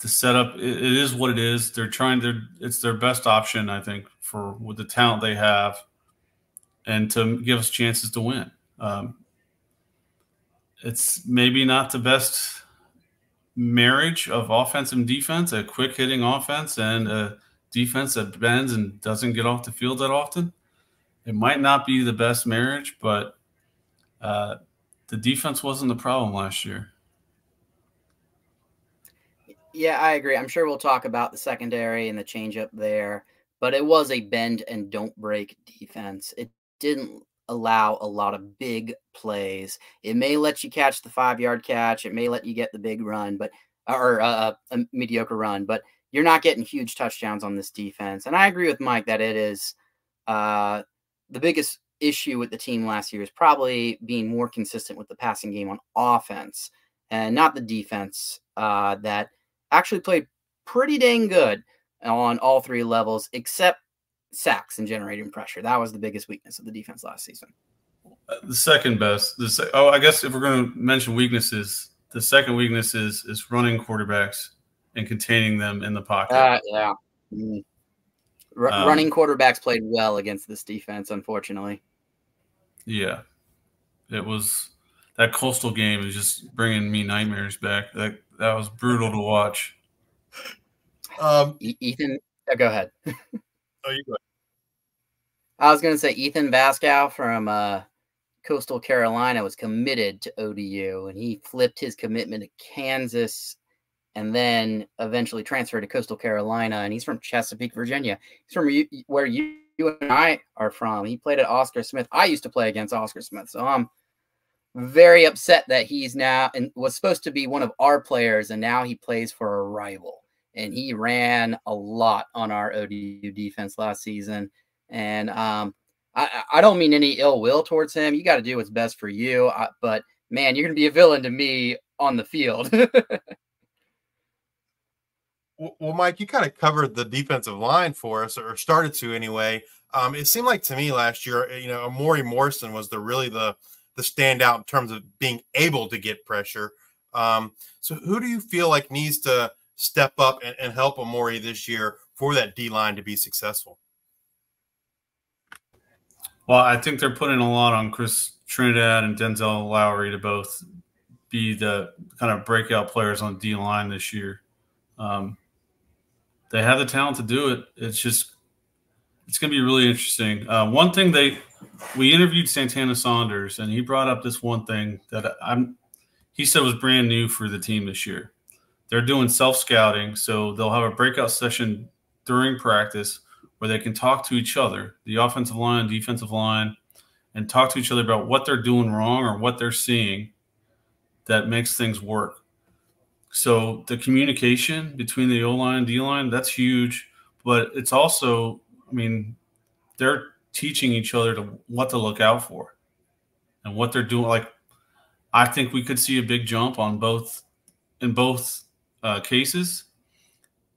The setup, it is what it is. They're trying to, it's their best option, I think, for with the talent they have, and to give us chances to win. It's maybe not the best marriage of offense and defense, a quick hitting offense and a defense that bends and doesn't get off the field that often. It might not be the best marriage, but the defense wasn't the problem last year. Yeah, I agree. I'm sure we'll talk about the secondary and the changeup there, but it was a bend and don't break defense. It didn't allow a lot of big plays. It may let you catch the 5-yard catch. It may let you get the big run, but or a mediocre run, but you're not getting huge touchdowns on this defense. And I agree with Mike that it is the biggest issue with the team last year is probably being more consistent with the passing game on offense and not the defense that – actually played pretty dang good on all three levels, except sacks and generating pressure. That was the biggest weakness of the defense last season. The second best. Oh, I guess if we're going to mention weaknesses, the second weakness is running quarterbacks and containing them in the pocket. Yeah. Running quarterbacks played well against this defense, unfortunately. Yeah. It was – that Coastal game is just bringing me nightmares back. That was brutal to watch. Ethan, go ahead. Oh, you go ahead. I was going to say Ethan Vaskow from Coastal Carolina was committed to ODU, and he flipped his commitment to Kansas and then eventually transferred to Coastal Carolina, and he's from Chesapeake, Virginia. He's from where you and I are from. He played at Oscar Smith. I used to play against Oscar Smith, so I'm very upset that he's now and was supposed to be one of our players, and now he plays for a rival. And he ran a lot on our ODU defense last season. And I don't mean any ill will towards him. You got to do what's best for you. But, man, you're going to be a villain to me on the field. Well, Mike, you kind of covered the defensive line for us, or started to anyway. It seemed like to me last year, you know, Amori Morrison was the standout in terms of being able to get pressure. So who do you feel like needs to step up and help Amori this year for that D-line to be successful? Well, I think they're putting a lot on Chris Trinidad and Denzel Lowry to both be the kind of breakout players on D-line this year. They have the talent to do it. It's just – it's going to be really interesting. One thing they – we interviewed Santana Saunders, and he brought up this one thing that he said was brand new for the team this year. They're doing self-scouting, so they'll have a breakout session during practice where they can talk to each other, the offensive line, defensive line, and talk to each other about what they're doing wrong or what they're seeing that makes things work. So the communication between the O-line and D-line, that's huge, but it's also, I mean, they're – teaching each other what to look out for and what they're doing. Like, I think we could see a big jump on both cases.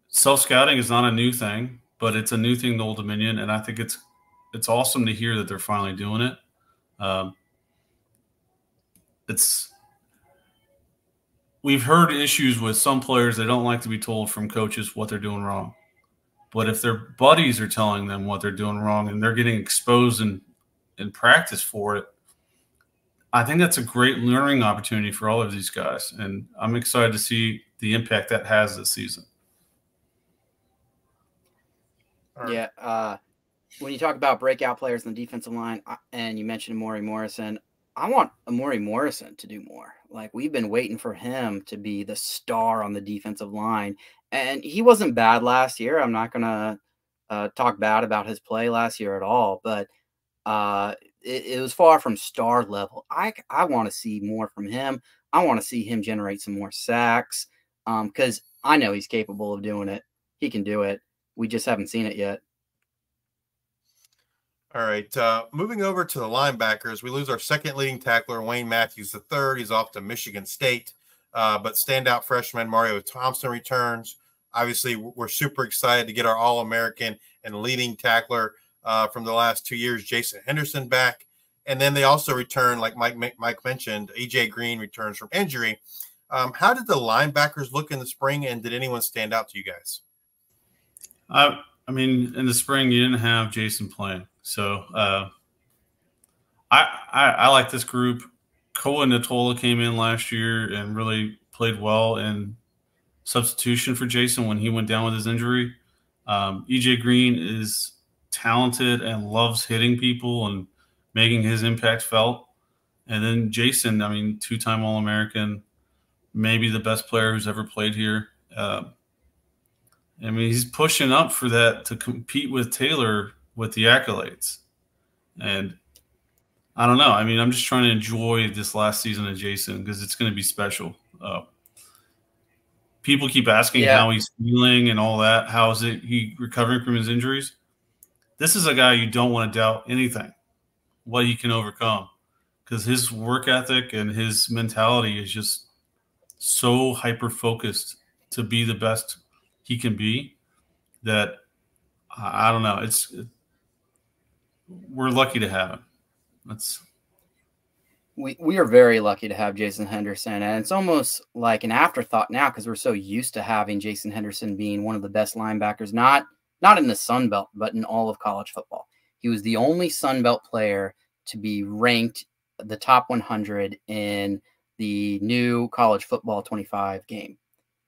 Self-scouting is not a new thing, but it's a new thing to Old Dominion, and I think it's awesome to hear that they're finally doing it. We've heard issues with some players. They don't like to be told from coaches what they're doing wrong. But if their buddies are telling them what they're doing wrong and they're getting exposed in practice for it, I think that's a great learning opportunity for all of these guys. And I'm excited to see the impact that has this season. Yeah. When you talk about breakout players in the defensive line and you mentioned Amori Morrison, I want Amori Morrison to do more. Like, we've been waiting for him to be the star on the defensive line. And he wasn't bad last year. I'm not going to talk bad about his play last year at all, but it was far from star level. I want to see more from him. I want to see him generate some more sacks because I know he's capable of doing it. he can do it. We just haven't seen it yet. All right. Moving over to the linebackers, we lose our second leading tackler, Wayne Matthews III. He's off to Michigan State. But standout freshman Mario Thompson returns. Obviously, we're super excited to get our All-American and leading tackler from the last 2 years, Jason Henderson, back. And then they also return, like Mike mentioned, E.J. Green returns from injury. How did the linebackers look in the spring, and did anyone stand out to you guys? I mean, in the spring, you didn't have Jason playing. So I like this group. Koa Natola came in last year and really played well in substitution for Jason when he went down with his injury. E.J. Green is talented and loves hitting people and making his impact felt. And then Jason, I mean, two-time All-American, maybe the best player who's ever played here. I mean, he's pushing up for that to compete with Taylor with the accolades. And I don't know. I mean, I'm just trying to enjoy this last season of Jason because it's going to be special. People keep asking how he's feeling and all that. How is it he recovering from his injuries? This is a guy you don't want to doubt anything, what he can overcome, because his work ethic and his mentality is just so hyper-focused to be the best he can be that I don't know. We're lucky to have him. We are very lucky to have Jason Henderson, and it's almost like an afterthought now because we're so used to having Jason Henderson being one of the best linebackers, not in the Sun Belt, but in all of college football. He was the only Sun Belt player to be ranked the top 100 in the new college football 25 game.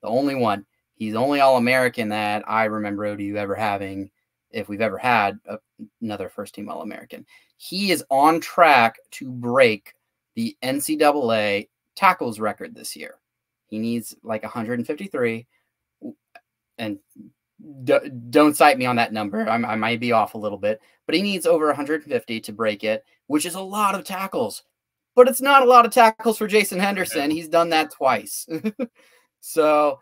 The only one. He's the only All-American that I remember ODU ever having, if we've ever had another first-team All-American. He is on track to break the NCAA tackles record this year. He needs like 153, and don't cite me on that number. I might be off a little bit, but he needs over 150 to break it, which is a lot of tackles. But it's not a lot of tackles for Jason Henderson. He's done that twice. So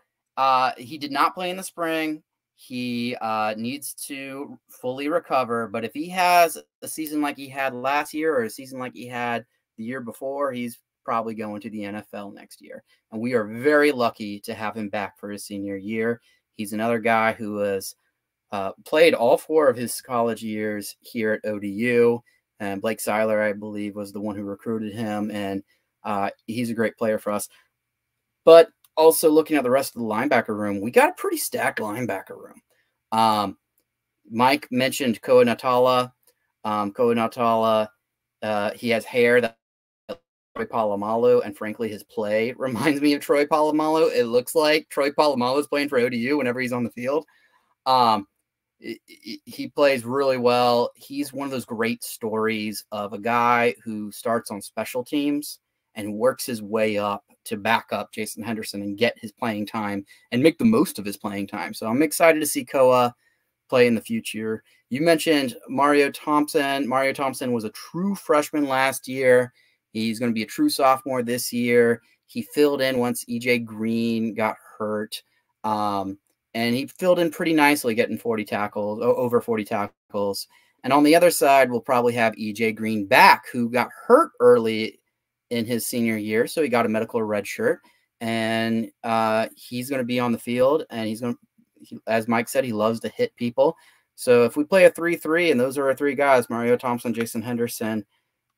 he did not play in the spring. He needs to fully recover, but if he has a season like he had last year or a season like he had the year before, he's probably going to the NFL next year. And we are very lucky to have him back for his senior year. He's another guy who has played all four of his college years here at ODU. And Blake Seiler, I believe, was the one who recruited him. And he's a great player for us. But also looking at the rest of the linebacker room, we got a pretty stacked linebacker room. Mike mentioned Koa Natola. Koa Natola, he has hair that Troy Polamalu, and frankly, his play reminds me of Troy Polamalu. It looks like Troy Polamalu is playing for ODU whenever he's on the field. He plays really well. He's one of those great stories of a guy who starts on special teams and works his way up to back up Jason Henderson and get his playing time and make the most of his playing time. So I'm excited to see Koa play in the future. You mentioned Mario Thompson. Mario Thompson was a true freshman last year. He's going to be a true sophomore this year. He filled in once E.J. Green got hurt. And he filled in pretty nicely, getting over 40 tackles. And on the other side, we'll probably have E.J. Green back, who got hurt early in his senior year. So he got a medical red shirt, and he's going to be on the field, and he's going to, as Mike said, he loves to hit people. So if we play a 3-3, and those are our three guys, Mario Thompson, Jason Henderson,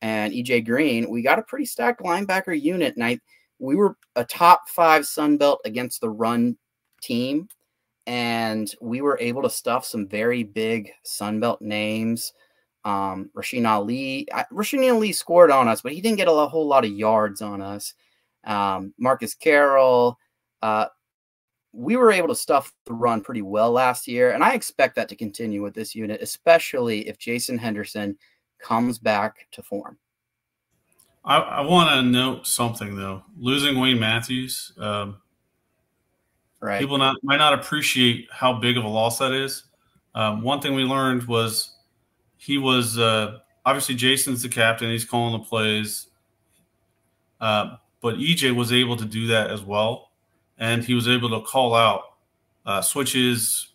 and E.J. Green, we got a pretty stacked linebacker unit. And we were a top 5 Sun Belt against the run team, and we were able to stuff some very big Sun Belt names. Rasheed Ali scored on us, but he didn't get a whole lot of yards on us. Marcus Carroll, we were able to stuff the run pretty well last year, and I expect that to continue with this unit, especially if Jason Henderson comes back to form. I want to note something, though. Losing Wayne Matthews, right. People might not appreciate how big of a loss that is. One thing we learned was he was obviously Jason's the captain. He's calling the plays. But EJ was able to do that as well. And he was able to call out switches,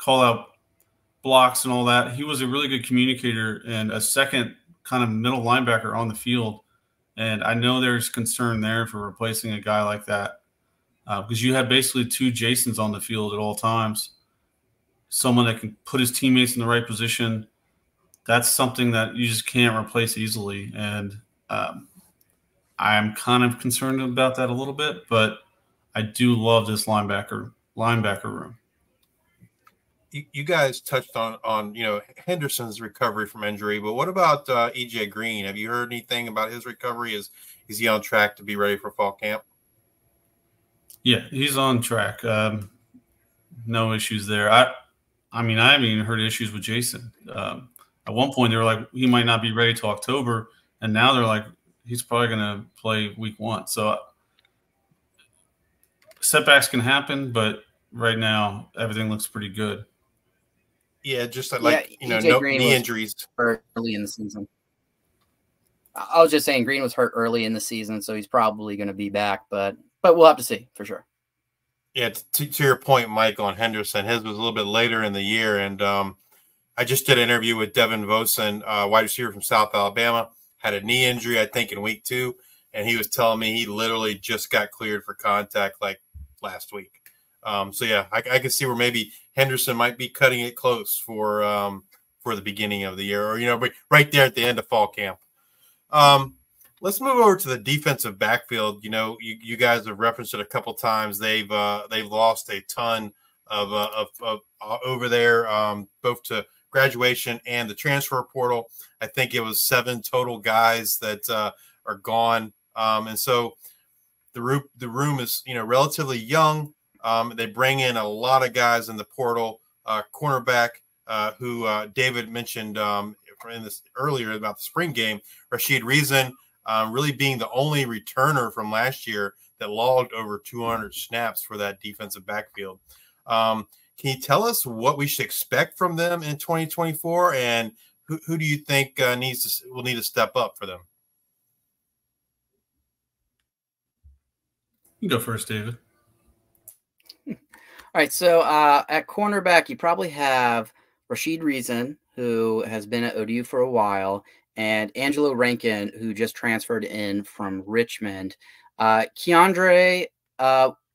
call out blocks and all that. He was a really good communicator and a second kind of middle linebacker on the field. And I know there's concern there for replacing a guy like that because you have basically two Jasons on the field at all times. Someone that can put his teammates in the right position, that's something that you just can't replace easily. And I'm kind of concerned about that a little bit, but I do love this linebacker room. You guys touched on Henderson's recovery from injury, but what about E.J. Green? Have you heard anything about his recovery? Is he on track to be ready for fall camp? Yeah, he's on track. No issues there. I mean, I haven't even heard issues with Jason. At one point, they were like, he might not be ready till October, and now they're like, he's probably going to play week 1. So setbacks can happen, but right now everything looks pretty good. Yeah, just like, no knee injuries early in the season. I was just saying Green was hurt early in the season, so he's probably going to be back, but we'll have to see for sure. Yeah, to your point, Mike, on Henderson, his was a little bit later in the year, and I just did an interview with Devin Vosen, wide receiver from South Alabama, had a knee injury, I think, in week 2, and he was telling me he literally just got cleared for contact like last week. So, yeah, I can see where maybe Henderson might be cutting it close for the beginning of the year or, right there at the end of fall camp. Let's move over to the defensive backfield. You guys have referenced it a couple times. They've lost a ton of over there, both to graduation and the transfer portal. I think it was 7 total guys that are gone. And so the room is, relatively young. They bring in a lot of guys in the portal, cornerback, who David mentioned in this earlier about the spring game, Rasheed Reason, really being the only returner from last year that logged over 200 snaps for that defensive backfield. Can you tell us what we should expect from them in 2024, and who do you think will need to step up for them? You can go first, David. All right, so at cornerback, you probably have Rasheed Reason, who has been at ODU for a while, and Angelo Rankin, who just transferred in from Richmond. Keandre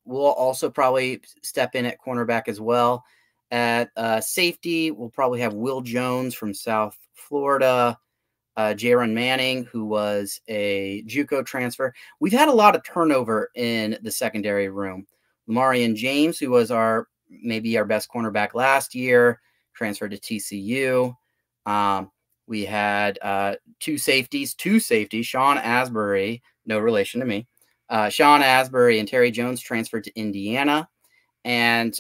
will also probably step in at cornerback as well. At safety, we'll probably have Will Jones from South Florida, Jaron Manning, who was a JUCO transfer. We've had a lot of turnover in the secondary room. Lamarian James, who was maybe our best cornerback last year, transferred to TCU. We had two safeties, Sean Asbury, no relation to me. Sean Asbury and Terry Jones transferred to Indiana. And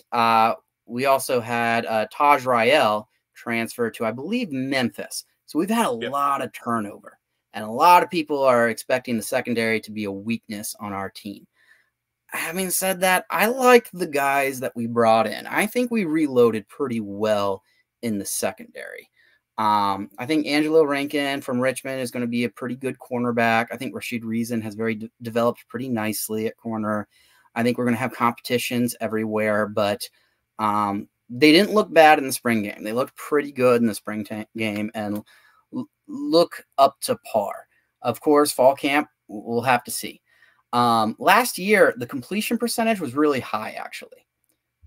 we also had Taj Rael transfer to, I believe, Memphis. So we've had a lot of turnover. And a lot of people are expecting the secondary to be a weakness on our team. Having said that, I like the guys that we brought in. I think we reloaded pretty well in the secondary. I think Angelo Rankin from Richmond is going to be a pretty good cornerback. I think Rasheed Reason has developed pretty nicely at corner. I think we're going to have competitions everywhere, but they didn't look bad in the spring game. They looked pretty good in the spring game and look up to par. Of course, fall camp, we'll have to see. Last year, the completion percentage was really high, actually.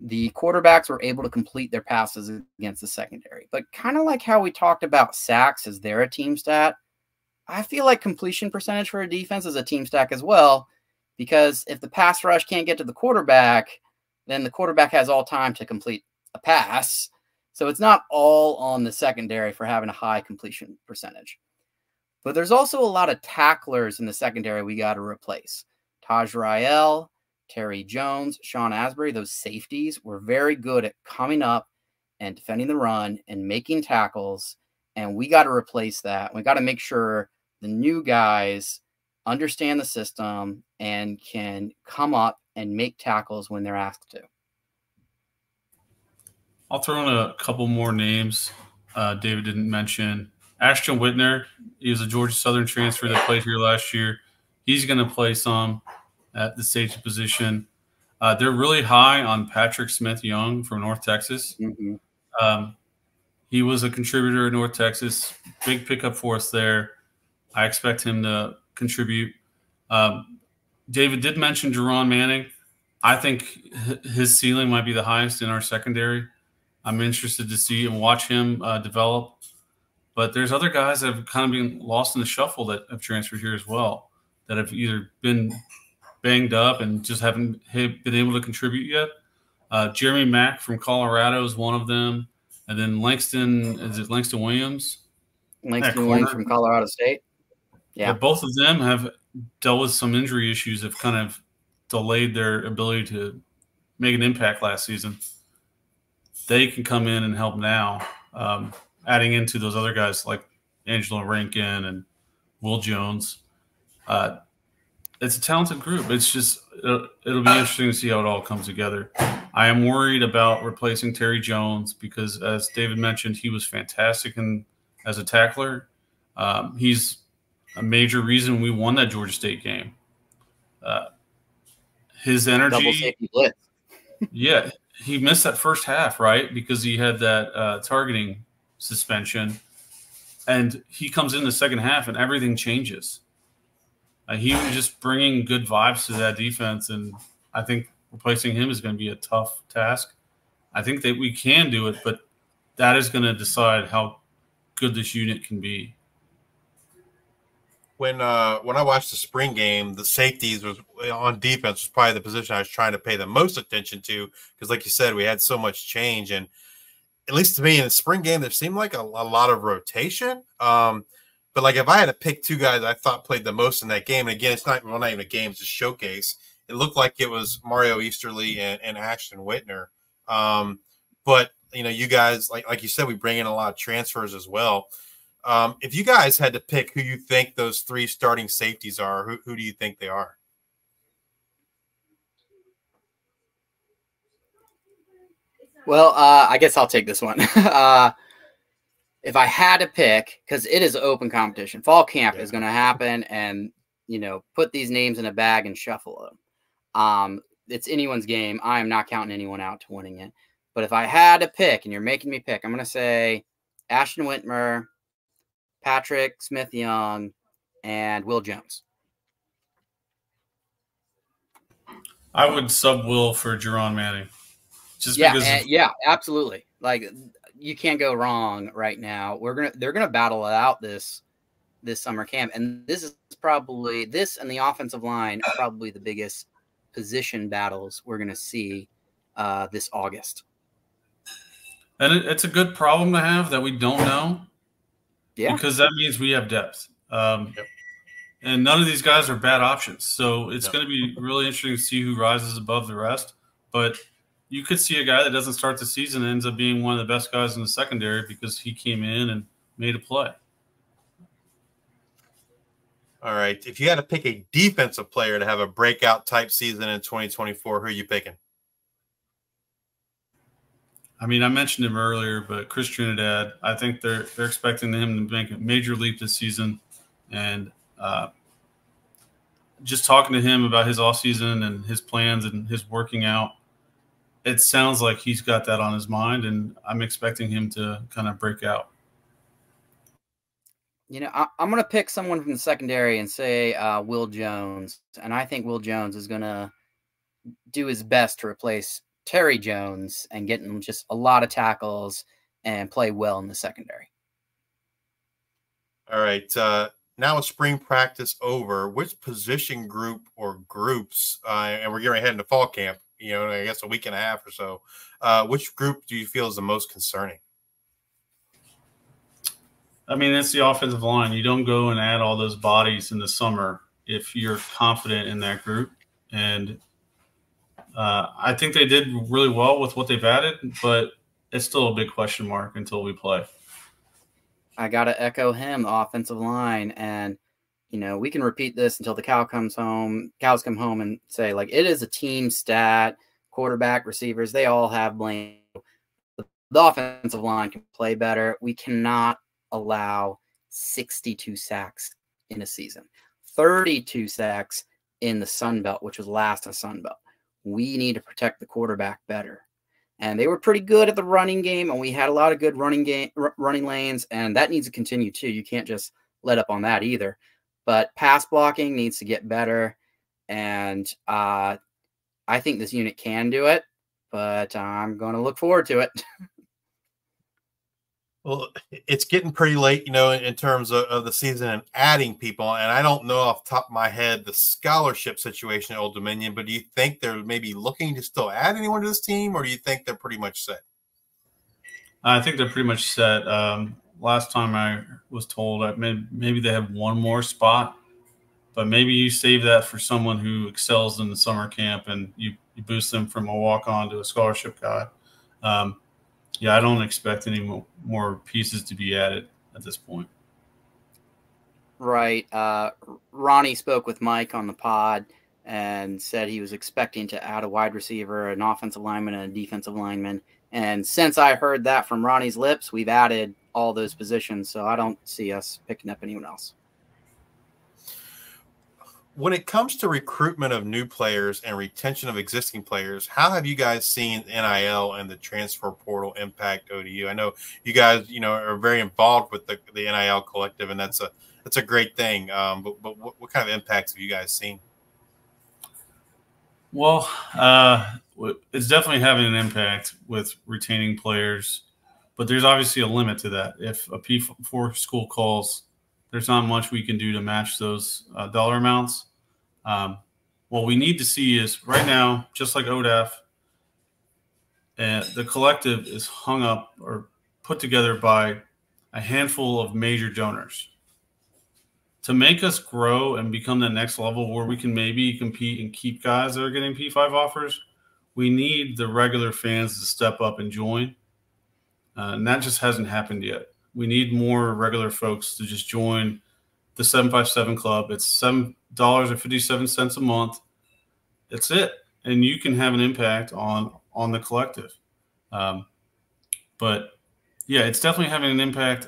The quarterbacks were able to complete their passes against the secondary. But kind of like how we talked about sacks, is there a team stat? I feel like completion percentage for a defense is a team stat as well, because if the pass rush can't get to the quarterback, then the quarterback has all time to complete a pass. So it's not all on the secondary for having a high completion percentage. But there's also a lot of tacklers in the secondary we got to replace. Taj Rael, Terry Jones, Sean Asbury, those safeties were very good at coming up and defending the run and making tackles, and we got to replace that. We got to make sure the new guys understand the system and can come up and make tackles when they're asked to. I'll throw in a couple more names David didn't mention. Ashton Whitner, he was a Georgia Southern transfer that played here last year. He's going to play some at the safety position. They're really high on Patrick Smith-Young from North Texas. Mm-hmm. He was a contributor in North Texas. Big pickup for us there. I expect him to contribute. David did mention Jerron Manning. I think his ceiling might be the highest in our secondary. I'm interested to see and watch him develop. But there's other guys that have kind of been lost in the shuffle that have transferred here as well, that have either been banged up and just haven't been able to contribute yet. Jeremy Mack from Colorado is one of them. And then Langston, is it Langston Williams? Langston Williams from Colorado State. Yeah. But both of them have dealt with some injury issues that have kind of delayed their ability to make an impact last season. They can come in and help now, adding into those other guys like Angelo Rankin and Will Jones. It's a talented group. It's just it'll be interesting to see how it all comes together. I am worried about replacing Terry Jones because, as David mentioned, he was fantastic as a tackler. He's a major reason we won that Georgia State game. His energy. Double safety blitz. Yeah, he missed that first half, right, because he had that targeting suspension. And he comes in the second half and everything changes. He was just bringing good vibes to that defense, and I think replacing him is going to be a tough task. I think that we can do it, but that is going to decide how good this unit can be. When I watched the spring game, the safeties was on defense was probably the position I was trying to pay the most attention to because, like you said, we had so much change. And at least to me, in the spring game, there seemed like a lot of rotation. But, like, if I had to pick two guys I thought played the most in that game, and, again, it's not, well, not even a game, it's a showcase, it looked like it was Mario Easterly and Ashton Whitner. But, you know, you guys, like you said, we bring in a lot of transfers as well. If you guys had to pick who you think those three starting safeties are, who do you think they are? Well, I guess I'll take this one. If I had to pick, because it is open competition, fall camp is going to happen, and you know, put these names in a bag and shuffle them. It's anyone's game. I am not counting anyone out to winning it. But if I had to pick, and you're making me pick, I'm going to say Ashton Whitmer, Patrick Smith-Young, and Will Jones. I would sub Will for Jerron Manning. Just because. Yeah, absolutely. Like, you can't go wrong right now. They're gonna battle it out this summer camp, and this is probably this and the offensive line are probably the biggest position battles we're gonna see this August. And it's a good problem to have that we don't know, because that means we have depth, and none of these guys are bad options. So it's going to be really interesting to see who rises above the rest, but. You could see a guy that doesn't start the season and ends up being one of the best guys in the secondary because he came in and made a play. All right. If you had to pick a defensive player to have a breakout type season in 2024, who are you picking? I mean, I mentioned him earlier, but Chris Trinidad, I think they're expecting him to make a major leap this season. And just talking to him about his offseason and his plans and his working out, it sounds like he's got that on his mind, and I'm expecting him to kind of break out. You know, I'm going to pick someone from the secondary and say Will Jones, and I think Will Jones is going to do his best to replace Terry Jones and get him just a lot of tackles and play well in the secondary. All right. Now with spring practice over, which position group or groups, and we're getting ahead into fall camp, you know, I guess a week and a half or so, which group do you feel is the most concerning? I mean, it's the offensive line. You don't go and add all those bodies in the summer if you're confident in that group. And I think they did really well with what they've added, but it's still a big question mark until we play. I got to echo him, the offensive line. And, you know, we can repeat this until the cows come home and say, like, it is a team stat, quarterback, receivers, they all have blame. The offensive line can play better. We cannot allow 62 sacks in a season, 32 sacks in the Sun Belt, which was last in the Sun Belt. We need to protect the quarterback better. And they were pretty good at the running game, and we had a lot of good running lanes, and that needs to continue too. You can't just let up on that either. But pass blocking needs to get better, and I think this unit can do it, but I'm going to look forward to it. Well, it's getting pretty late, you know, in terms of the season and adding people. And I don't know off the top of my head the scholarship situation at Old Dominion, but do you think they're maybe looking to still add anyone to this team, or do you think they're pretty much set? I think they're pretty much set. Last time I was told, maybe they have one more spot, but maybe you save that for someone who excels in the summer camp and you boost them from a walk-on to a scholarship guy. Yeah, I don't expect any more pieces to be added at this point. Right. Ronnie spoke with Mike on the pod and said he was expecting to add a wide receiver, an offensive lineman, and a defensive lineman. And since I heard that from Ronnie's lips, we've added all those positions, so I don't see us picking up anyone else. When it comes to recruitment of new players and retention of existing players, how have you guys seen NIL and the transfer portal impact ODU? I know you guys, you know, are very involved with the NIL collective, and that's a great thing. But what kind of impacts have you guys seen? Well, it's definitely having an impact with retaining players, but there's obviously a limit to that. If a P4 school calls, there's not much we can do to match those dollar amounts. What we need to see is right now, just like ODAF, the collective is hung up or put together by a handful of major donors. To make us grow and become the next level where we can maybe compete and keep guys that are getting P5 offers, we need the regular fans to step up and join. And that just hasn't happened yet. We need more regular folks to just join the 757 Club. It's $7.57 a month. That's it. And you can have an impact on the collective. But, yeah, it's definitely having an impact.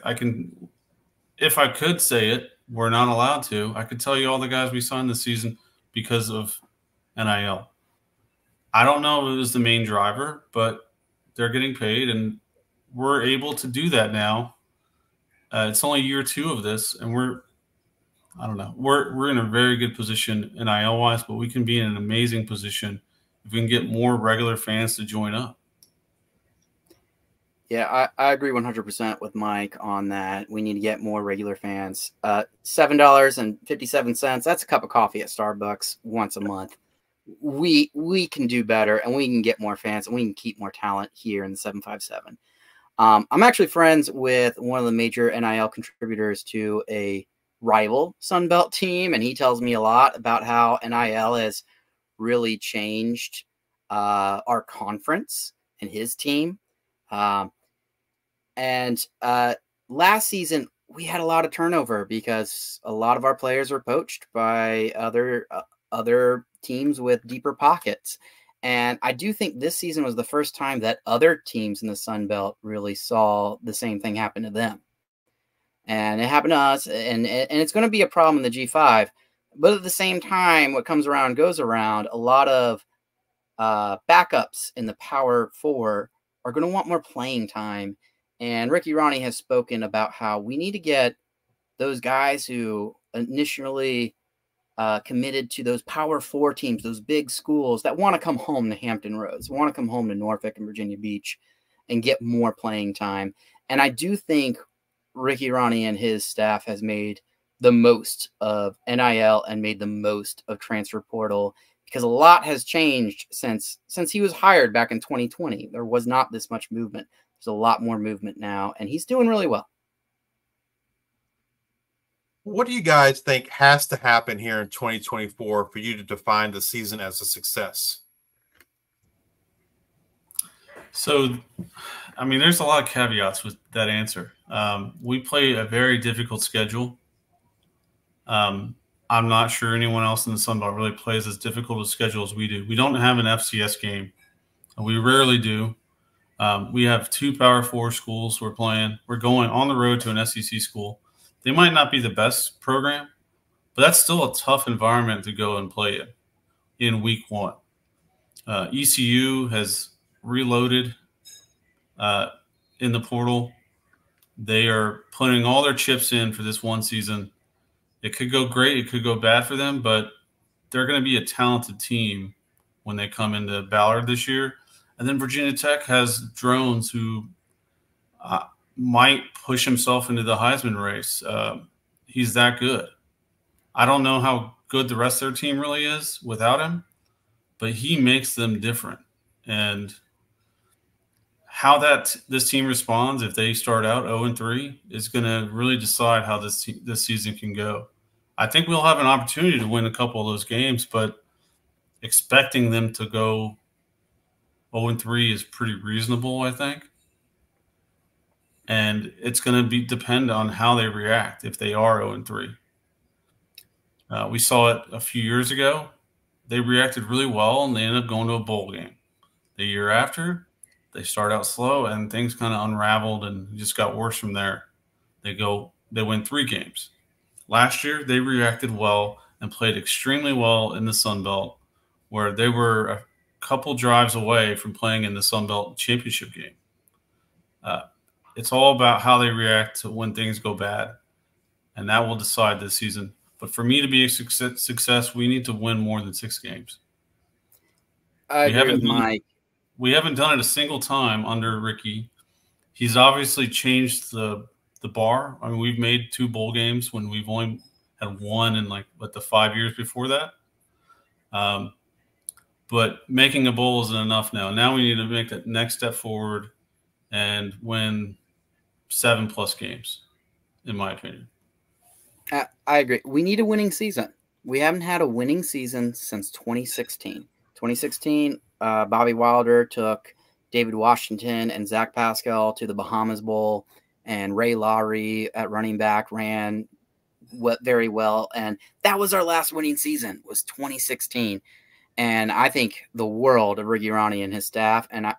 If I could say it, we're not allowed to. I could tell you all the guys we signed this season because of NIL. I don't know if it was the main driver, but they're getting paid, and we're able to do that now. It's only year 2 of this, and we're in a very good position NIL-wise, but we can be in an amazing position if we can get more regular fans to join up. Yeah, I agree 100% with Mike on that. We need to get more regular fans. $7.57, that's a cup of coffee at Starbucks once a month. We can do better, and we can get more fans, and we can keep more talent here in the 757. I'm actually friends with one of the major NIL contributors to a rival Sunbelt team, and he tells me a lot about how NIL has really changed our conference and his team. Last season, we had a lot of turnover because a lot of our players were poached by other teams with deeper pockets. And I do think this season was the first time that other teams in the Sun Belt really saw the same thing happen to them. And it happened to us, and it's going to be a problem in the G5. But at the same time, what comes around goes around. A lot of backups in the Power 4 are going to want more playing time. And Ricky Rahne has spoken about how we need to get those guys who initially committed to those Power 4 teams, those big schools that want to come home to Hampton Roads, want to come home to Norfolk and Virginia Beach and get more playing time. And I do think Ricky Rahne and his staff has made the most of NIL and made the most of transfer portal, because a lot has changed since he was hired back in 2020. There was not this much movement. There's a lot more movement now, and he's doing really well. What do you guys think has to happen here in 2024 for you to define the season as a success? So, I mean, there's a lot of caveats with that answer. We play a very difficult schedule. I'm not sure anyone else in the Sun Belt really plays as difficult a schedule as we do. We don't have an FCS game. We rarely do. We have 2 Power 4 schools we're playing. We're going on the road to an SEC school. They might not be the best program, but that's still a tough environment to go and play in week 1. ECU has reloaded in the portal. They are putting all their chips in for this one season. It could go great. It could go bad for them, but they're going to be a talented team when they come into Ballard this year. And then Virginia Tech has drones who might push himself into the Heisman race. He's that good. I don't know how good the rest of their team really is without him, but he makes them different. And how that this team responds if they start out 0-3 is going to really decide how this season can go. I think we'll have an opportunity to win a couple of those games, but expecting them to go 0-3 is pretty reasonable, I think. And it's going to be depend on how they react if they are 0-3. We saw it a few years ago. They reacted really well, and they ended up going to a bowl game. The year after, they start out slow, and things kind of unraveled and just got worse from there. They win 3 games. Last year, they reacted well and played extremely well in the Sun Belt, where they were a couple drives away from playing in the Sun Belt championship game. It's all about how they react to when things go bad, and that will decide this season. But for me to be a success, we need to win more than 6 games. I agree with Mike. We haven't done it a single time under Ricky. He's obviously changed the bar. I mean, we've made 2 bowl games when we've only had 1 in the 5 years before that. But making a bowl isn't enough now. Now we need to make that next step forward and win 7+ games, in my opinion. I agree. We need a winning season. We haven't had a winning season since 2016. 2016, Bobby Wilder took David Washington and Zach Pascal to the Bahamas Bowl, and Ray Lowry at running back ran very well. And that was our last winning season, was 2016. And I think the world of Ricky Rahne and his staff. And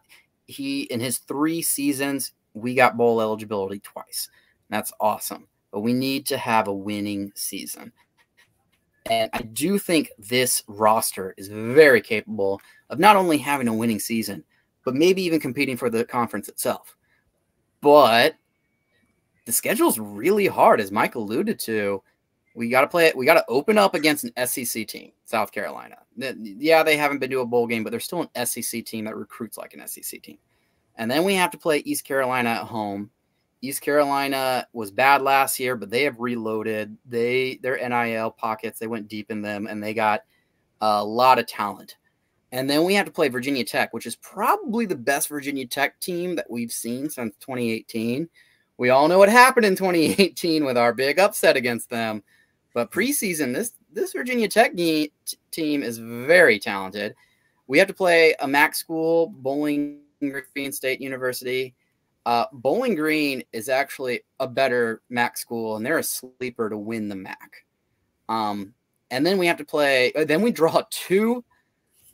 he, in his 3 seasons, we got bowl eligibility twice. That's awesome. But we need to have a winning season. And I do think this roster is very capable of not only having a winning season, but maybe even competing for the conference itself. But the schedule's really hard, as Mike alluded to. We got to play it. We got to open up against an SEC team, South Carolina. Yeah, they haven't been to a bowl game, but they're still an SEC team that recruits like an SEC team. And then we have to play East Carolina at home. East Carolina was bad last year, but they have reloaded. Their NIL pockets, they went deep in them, and they got a lot of talent. And then we have to play Virginia Tech, which is probably the best Virginia Tech team that we've seen since 2018. We all know what happened in 2018 with our big upset against them. But preseason, this Virginia Tech team is very talented. We have to play a MAC school, Bowling Green State University. Bowling Green is actually a better MAC school, and they're a sleeper to win the MAC. And then we have to play. Then we draw 2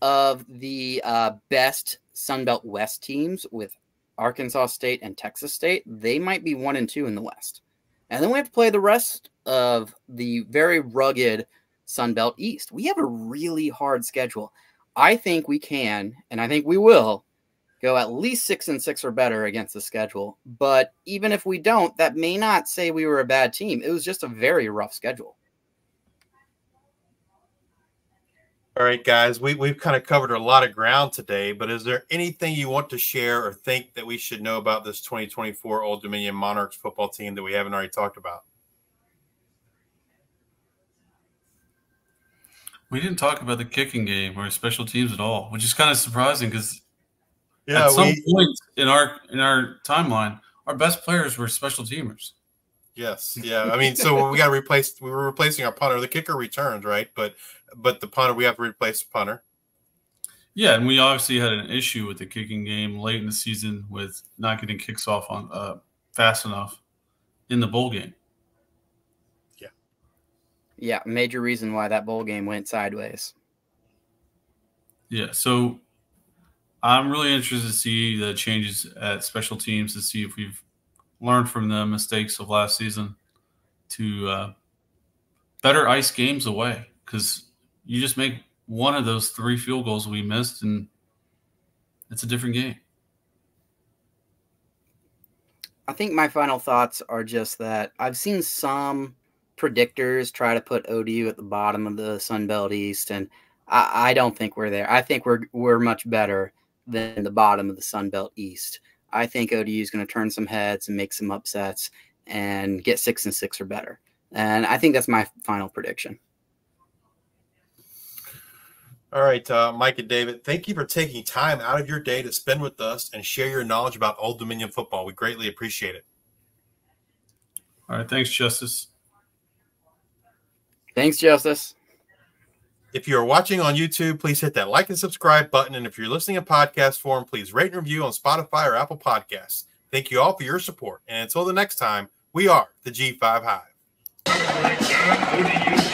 of the best Sunbelt West teams with Arkansas State and Texas State. They might be 1 and 2 in the West. And then we have to play the rest of the very rugged Sunbelt East. We have a really hard schedule. I think we can, and I think we will, go at least 6-6 or better against the schedule. But even if we don't, that may not say we were a bad team. It was just a very rough schedule. All right, guys, we've kind of covered a lot of ground today, but is there anything you want to share or think that we should know about this 2024 Old Dominion Monarchs football team that we haven't already talked about? We didn't talk about the kicking game or special teams at all, which is kind of surprising because at some point in our timeline, our best players were special teamers. Yes, yeah. I mean, so we were replacing our punter. The kicker returns, right? But the punter, we have to replace the punter. Yeah, and we obviously had an issue with the kicking game late in the season with not getting kicks off on fast enough in the bowl game. Yeah. Yeah, major reason why that bowl game went sideways. Yeah, so I'm really interested to see the changes at special teams to see if we've learned from the mistakes of last season to better ice games away, because you just make one of those 3 field goals we missed and it's a different game. I think my final thoughts are just that I've seen some predictors try to put ODU at the bottom of the Sun Belt East, and I don't think we're there. I think we're much better than the bottom of the Sun Belt East. I think ODU is going to turn some heads and make some upsets and get 6-6 or better. And I think that's my final prediction. All right, Mike and David, thank you for taking time out of your day to spend with us and share your knowledge about Old Dominion football. We greatly appreciate it. All right, thanks, Justice. Thanks, Justice. If you are watching on YouTube, please hit that like and subscribe button. And if you're listening in podcast form, please rate and review on Spotify or Apple Podcasts. Thank you all for your support. And until the next time, we are the G5 Hive.